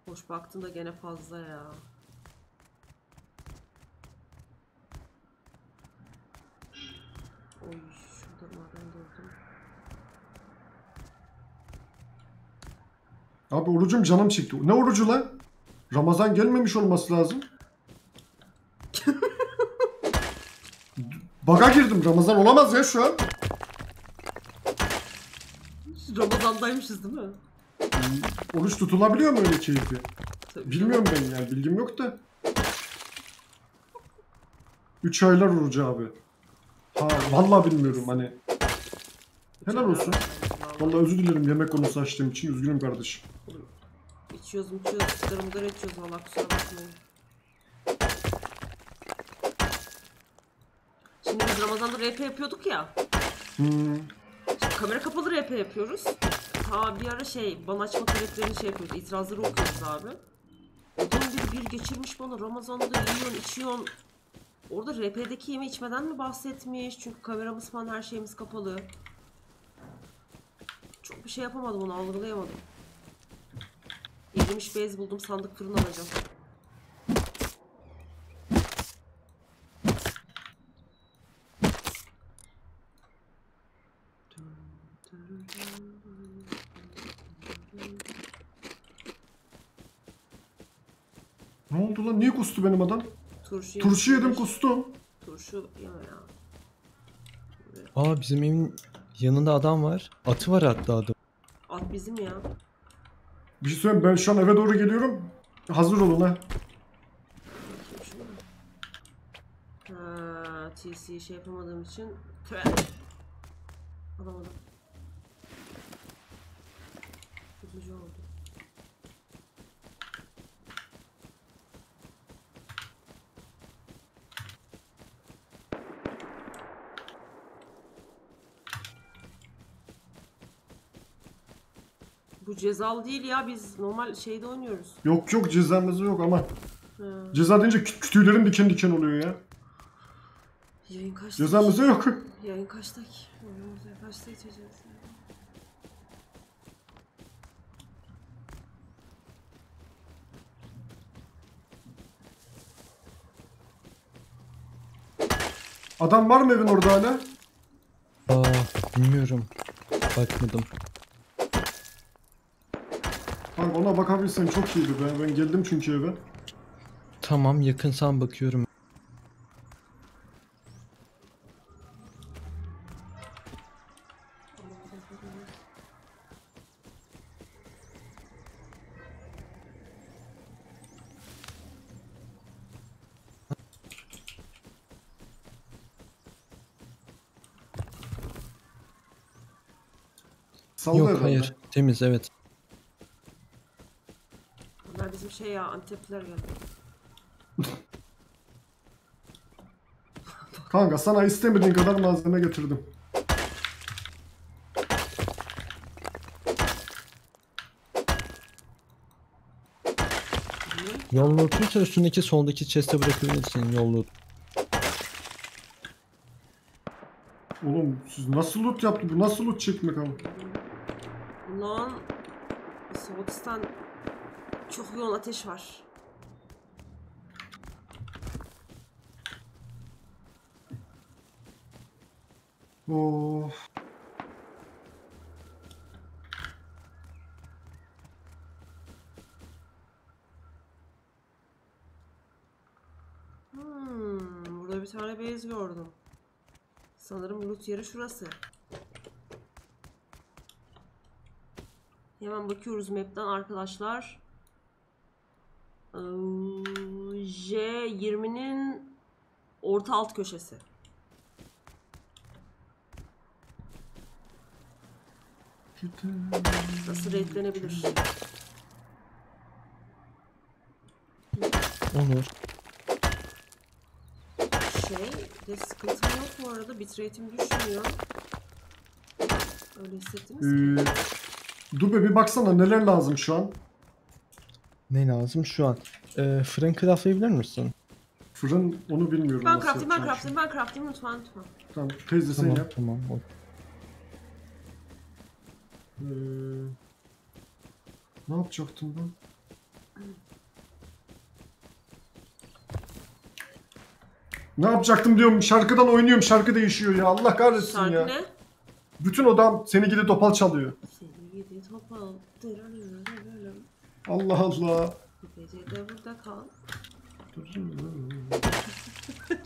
Hoş baktığında gene fazla ya. Oy şurada maden gördüm. Abi orucum canım çekti. Ne orucu lan? Ramazan gelmemiş olması lazım. Baga girdim. Ramazan olamaz ya şu an. Ramazandaymışız değil mi? Oruç tutulabiliyor mu öyle keyfi? Tabii bilmiyorum canım. Ben yani bilgim yok da. 3 aylar orucu abi. Ha vallahi bilmiyorum hani. Helal olsun. Vallahi özür dilerim yemek konusu açtığım için üzgünüm kardeşim. İçiyoruz içiyoruz kıslarımızdan içiyoruz valla kusura bakmayın. Şimdi biz Ramazan'da RP yapıyorduk ya. Şimdi kamera kapalı RP yapıyoruz. Ha bir ara şey bana açma taleplerini şey yapıyoruz itirazları okuyoruz abi. Adam bir geçirmiş bana Ramazan'da yiyorsun içiyorsun. Orada RP'deki yeme içmeden mi bahsetmiş? Çünkü kameramız falan her şeyimiz kapalı. Çok bir şey yapamadım onu algılayamadım. Erimiş bez buldum sandık fırın alacağım. Ne oldu lan? Niye kustu benim adam? Turşu yedim kustum. Turşu yeme ya. Aa bizim evin yanında adam var. Atı var hatta adam. At bizim ya. Bir şey söyleyeyim ben şu an eve doğru geliyorum. Hazır olun ha. CC'yi şey yapamadığım için alamadım. Üzücü oldu. Bu cezalı değil ya, biz normal şeyde oynuyoruz. Yok yok, cezamız yok ama. He. Ceza deyince tüylerim diken diken oluyor ya. Yayın kaçtaki? Cezamız yok. Yayın kaçtaki? Yayın kaçta içeceğiz ya? Adam var mı evin orada hala? Aa, bilmiyorum. Bakmadım. Bak ona bakabilirsen çok iyiydi be. Ben geldim çünkü eve. Tamam, yakınsan bakıyorum. Sallıyor. Yok hayır ben. Temiz, evet. Bunlar bizim şey ya, Antepliler geldi. Kanka sana istemediğin kadar malzeme getirdim. Yol lootuysa üstündeki soldaki chest'e bırakabilirsin yol loot. Oğlum siz nasıl loot yaptı bu, nasıl loot çekmek abi? Lan Soğutistan çok yoğun ateş var. Oh. Burada bir tane base gördüm. Sanırım loot yeri şurası. Hemen bakıyoruz map'ten arkadaşlar. J20'nin orta alt köşesi. Nasıl raidlenebilir? Olur. Bir de sıkıntım yok bu arada, bitrate'im düşmüyor. Öyle hissettiniz ki. Dube bir baksana neler lazım şu an? Ne lazım şu an? Fırın craftlayabilir misin? Fırın, onu bilmiyorum. Ben crafting lütfen. Tamam teyze sen yap. Tamam. Ne yapacaktım ben? Ne yapacaktım diyorum, şarkıdan oynuyorum, şarkı değişiyor ya, Allah kahretsin. Şarkı ya. Ne? Bütün odam seni gidi topal çalıyor. Seni gidi topal. Allah Allah. Gecede burada kal.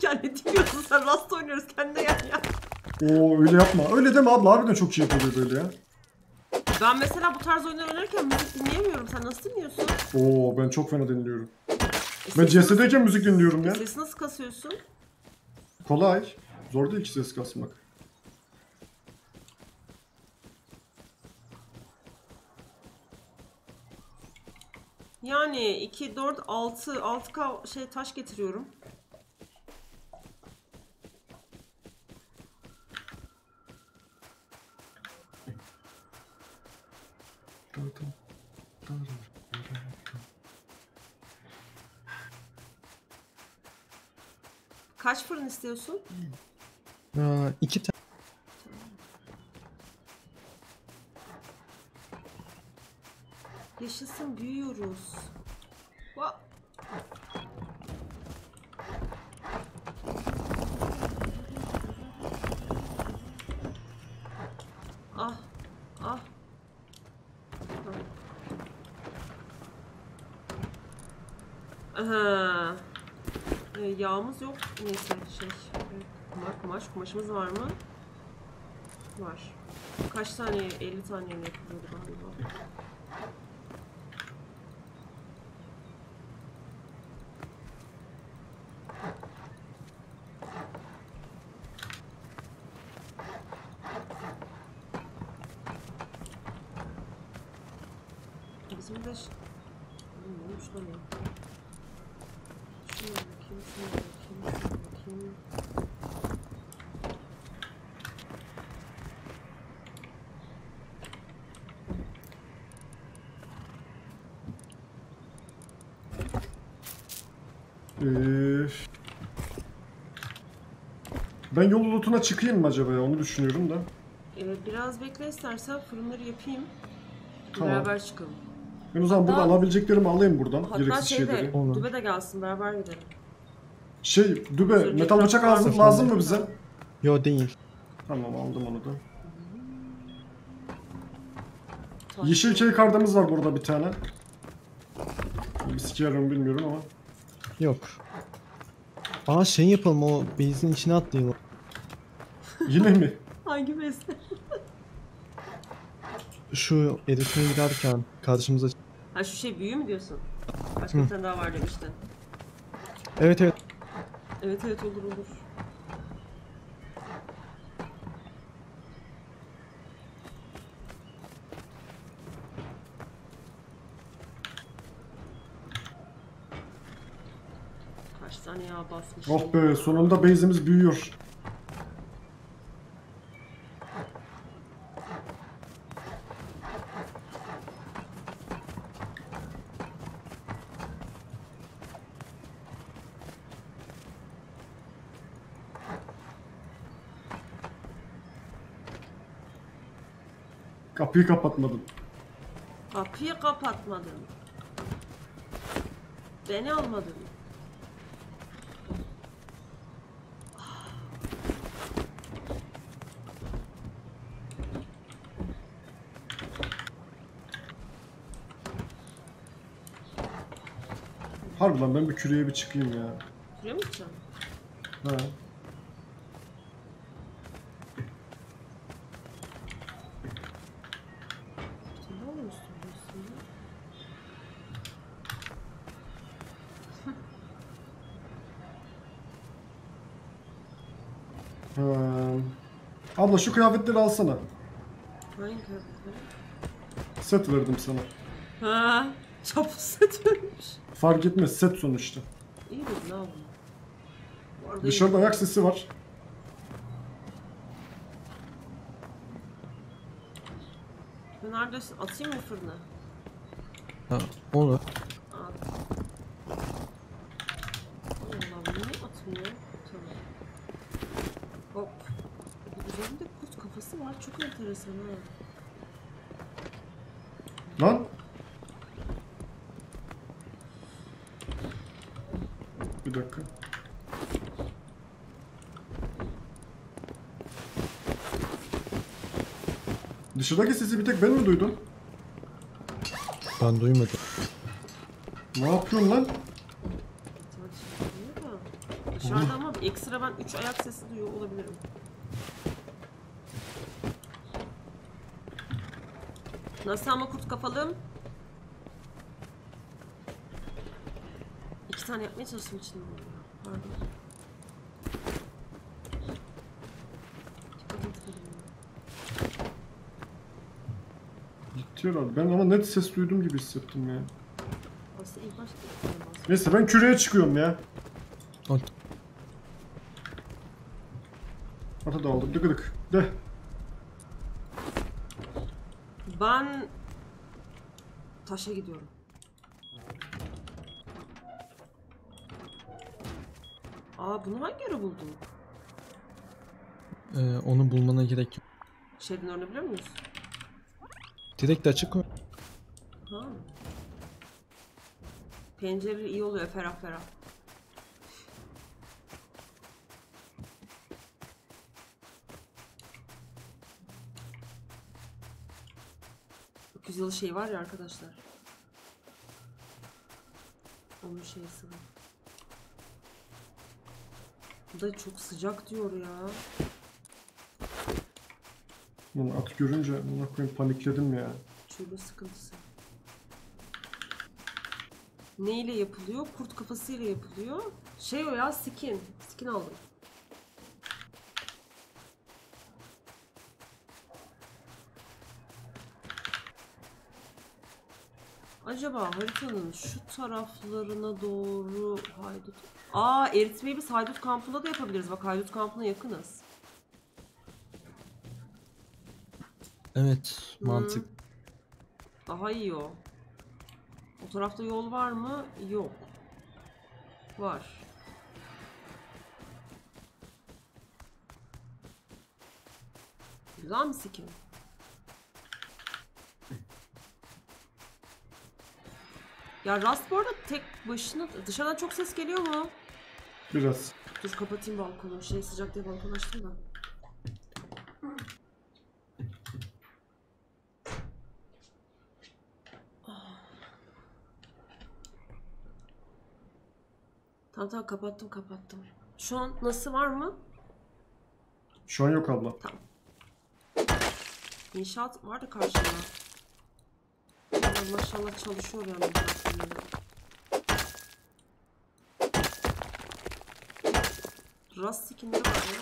Ya ne diyorsun sen, Rust oynuyoruz, kendine gel ya. Oo öyle yapma, öyle deme abla, harbiden çok şey yapıyor böyle ya. Ben mesela bu tarz oyunlar oynarken müzik dinleyemiyorum, sen nasıl dinliyorsun? Oo ben çok fena dinliyorum. Ben CS'deyken müzik dinliyorum ya. Sesi nasıl kasıyorsun? Kolay. Zor değil ki ses kasmak. Yani 2, 4, 6, 6K şey taş getiriyorum. Kaç fırın istiyorsun? 2 tane. Yaşasın, büyüyoruz. Ah. Aha. Yağımız yok. Neyse şey. Kumaşımız var mı? Var. Kaç tane? 50 tane mi yapılıyordu galiba? 25. Bilmiyorum, şuna bakayım. Şuna bakayım, şuna bakayım, şuna bakayım. Ben yol lootuna çıkayım mı acaba ya? Onu düşünüyorum da. Biraz bekle istersen, fırınları yapayım. Tamam. Beraber çıkalım. Ben o zaman burada alabileceklerimi alayım buradan. Hatta şeyde, Dube de gelsin, beraber gidelim. Şey, Dube, metal bıçak lazım mı bize? Yo değil. Tamam, aldım onu da. Yeşil key kardımız var burada bir tane. Bir sikiyorum bilmiyorum ama. Yok. Aa şey yapalım, o base'in içine atlayalım. Yine mi? Hangi base? Şu editine girerken karşımıza... Ha şu şey büyüğü mü diyorsun? Başka bir tane daha var demiştin. Evet evet. Evet evet, olur olur. Kaç tane yağ basmış. Oh be, sonunda base'imiz büyüyor. Kapıyı kapatmadım. Kapıyı kapatmadım. Beni almadın. Harbiden ben bir küreye bir çıkayım ya. Küreye mi çıkacağım? He. Abla şu kıyafetleri alsana. Hangi kıyafetleri? Set verdim sana. Ha, çapul set vermiş. Fark etmez, set sonuçta. İyi dedin abla. Dışarıda iyi. Ayak sesi var. Ben neredesin? Atayım mı fırına? Ha, olur. Çok enteresan ha. Lan! Bir dakika. Dışarıdaki sesi bir tek ben mi duydum? Ben duymadım. Ne yapıyorsun lan? Dışarıda ama ekstra ben 3 ayak sesi duyuyor olabilirim. Nasıl ama kurt kafalım? 2 tane yapmaya çalıştım içinde. Pardon. Gidiyor abi. Ben ama net ses duydum gibi hissettim ya. Neyse ben küreye çıkıyorum ya. Ata da aldım. Dıkıdık. De. Ben taşa gidiyorum. Aa, bunu hangi ara buldun? Onu bulmana gerek yok. Şeyden öğrenebilir miyiz? Direkt de açık koy. Ha. Pencere iyi oluyor, ferah ferah. Güzel şey var ya arkadaşlar. Onun şeysi var. Bu da çok sıcak diyor ya. Bunu at görünce buna koyayım, panikledim ya. Çölün sıkıntısı. Neyle yapılıyor? Kurt kafasıyla yapılıyor. Şey o ya, skin. Skin aldım. Acaba haritanın şu taraflarına doğru haydut... Aa, eritmeyi biz haydut kampında da yapabiliriz. Bak haydut kampına yakınız. Evet, mantık. Daha iyi o. O tarafta yol var mı? Yok. Var. Güzel mi sikim? Ya Rust bu arada tek başına... Dışarıdan çok ses geliyor mu? Biraz. Dur kapatayım balkonu. Şey sıcak diye balkon açtım da. Tamam tamam kapattım kapattım. Şu an nasıl var mı? Şu an yok abla. Tamam. İnşaat var da karşıda. Maşallah çalışıyor yani. Rust skinleri var ya.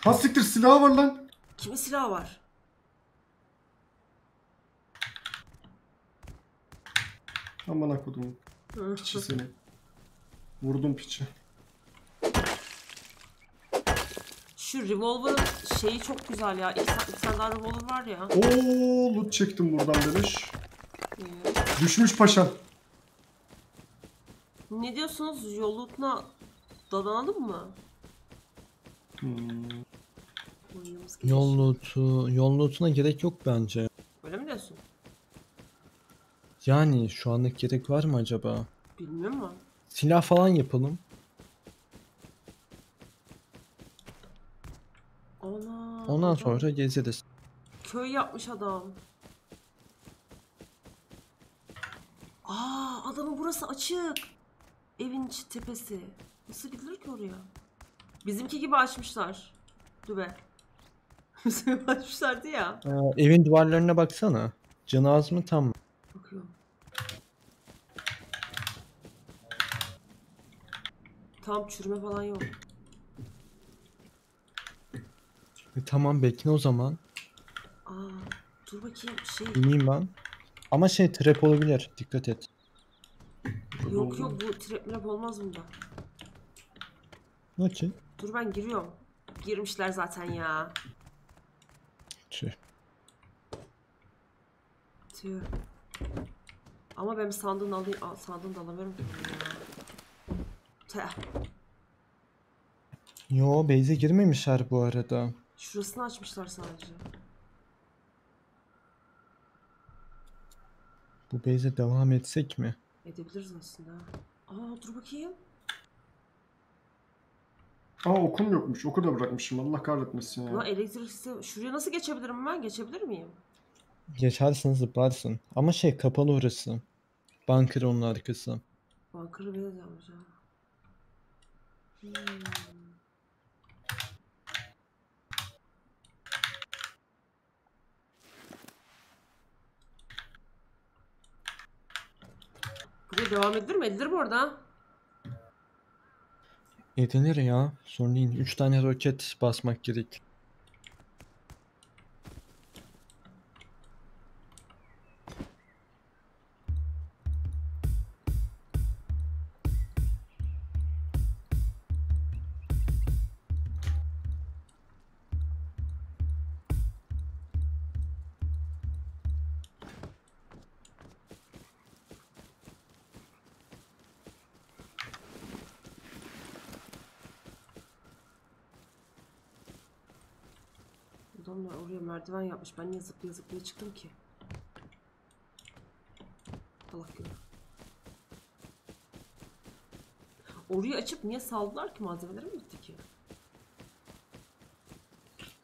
Ha siktir, silah var lan. Kimin silahı var? Aman akudum. Piçi seni. Vurdum piçi. Şu revolver'ın şeyi çok güzel ya. İki tane daha revolver var ya. Ooo loot çektim buradan demiş. Düşmüş paşam. Ne diyorsunuz? Yol loot'una dadanalım mı? Yol lootuna gerek yok bence. Öyle mi diyorsun? Yani şu anlık gerek var mı acaba? Bilmiyorum mu? Silah falan yapalım. Ona, ondan sonra gezeriz. Köy yapmış adam. Aa, adamın burası açık. Evin içi tepesi. Nasıl gidilir ki oraya? Bizimki gibi açmışlar. Dübe. Açmışlardı ya. Evin duvarlarına baksana. Canı az mı tam mı? Bakıyorum. Tam çürüme falan yok. Tamam bekle o zaman. Aa, dur bakayım şey. İneyim ben. Ama şey trap olabilir. Dikkat et. Yok yok bu trap olmaz bunda. Ne ki? Dur ben giriyorum. Girmişler zaten ya. Tüh. Tüh. Ama ben sandığını alayım. Aa, sandığını da alamıyorum. Tüh. Yo, base'e girmemişler bu arada. Şurasını açmışlar sadece. Bu base'e devam etsek mi? Edebiliriz aslında. Aa dur bakayım. Aa okum yokmuş. Oku da bırakmışım. Allah kahretmesin ya. La elektrik sistemi. Şuraya nasıl geçebilirim ben? Geçebilir miyim? Geçersin, zıplarsın. Ama şey kapalı orası. Bunker onun arkası. Bunker'ı biraz yapacağım. Buraya devam edilir mi? Edilir mi orada? Edilir ya. Sorun değil. 3 tane roket basmak gerek. Onlar oraya merdiven yapmış. Ben niye zıplaya zıplaya çıktım ki? Allah görür. Orayı açıp niye saldılar ki? Malzemeleri mi gitti ki?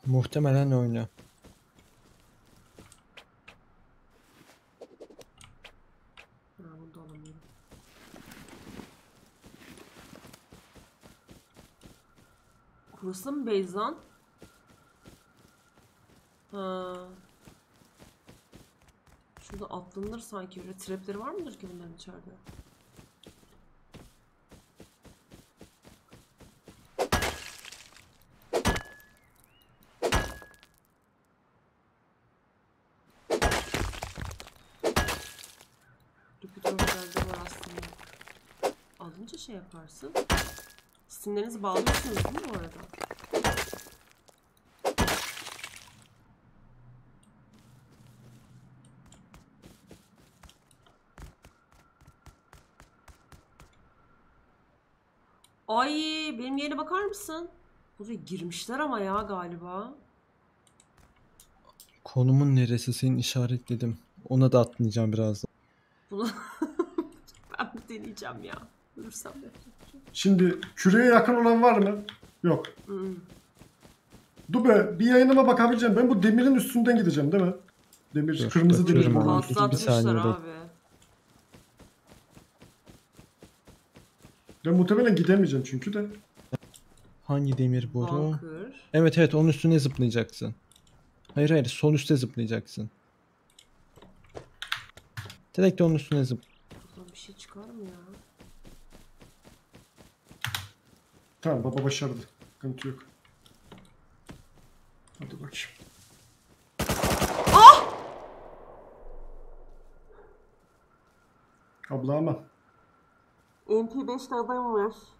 Muhtemelen oyna. Burası mı Beyzan? Ha. Şurada atlanır sanki. Böyle trapleri var mıdır ki bunların içeride? Dupidörlerde var aslında. Alınca şey yaparsın. Simlerinizi bağlıyorsunuz değil mi bu arada? Ay benim yerine bakar mısın? Buraya girmişler ama ya galiba. Konumun neresi senin işaretledim. Ona da atlayacağım birazdan. Bunu ben bir deneyeceğim ya. Durursam da. Şimdi küreye yakın olan var mı? Yok. DuBe bir yayınıma bakabileceğim. Ben bu demirin üstünden gideceğim değil mi? Demir yok, kırmızı demir. Patlatmışlar abi. Ben muhtemelen gidemeyeceğim çünkü de. Hangi demir boru? Bakır. Evet evet onun üstüne zıplayacaksın. Hayır hayır son üste zıplayacaksın. Direkt onun üstüne zıpl. Buradan bir şey çıkar mı ya? Tamam baba başardı. Sıkıntı yok. Hadi bakayım. Ah! Abla ama. 25 tadayım var.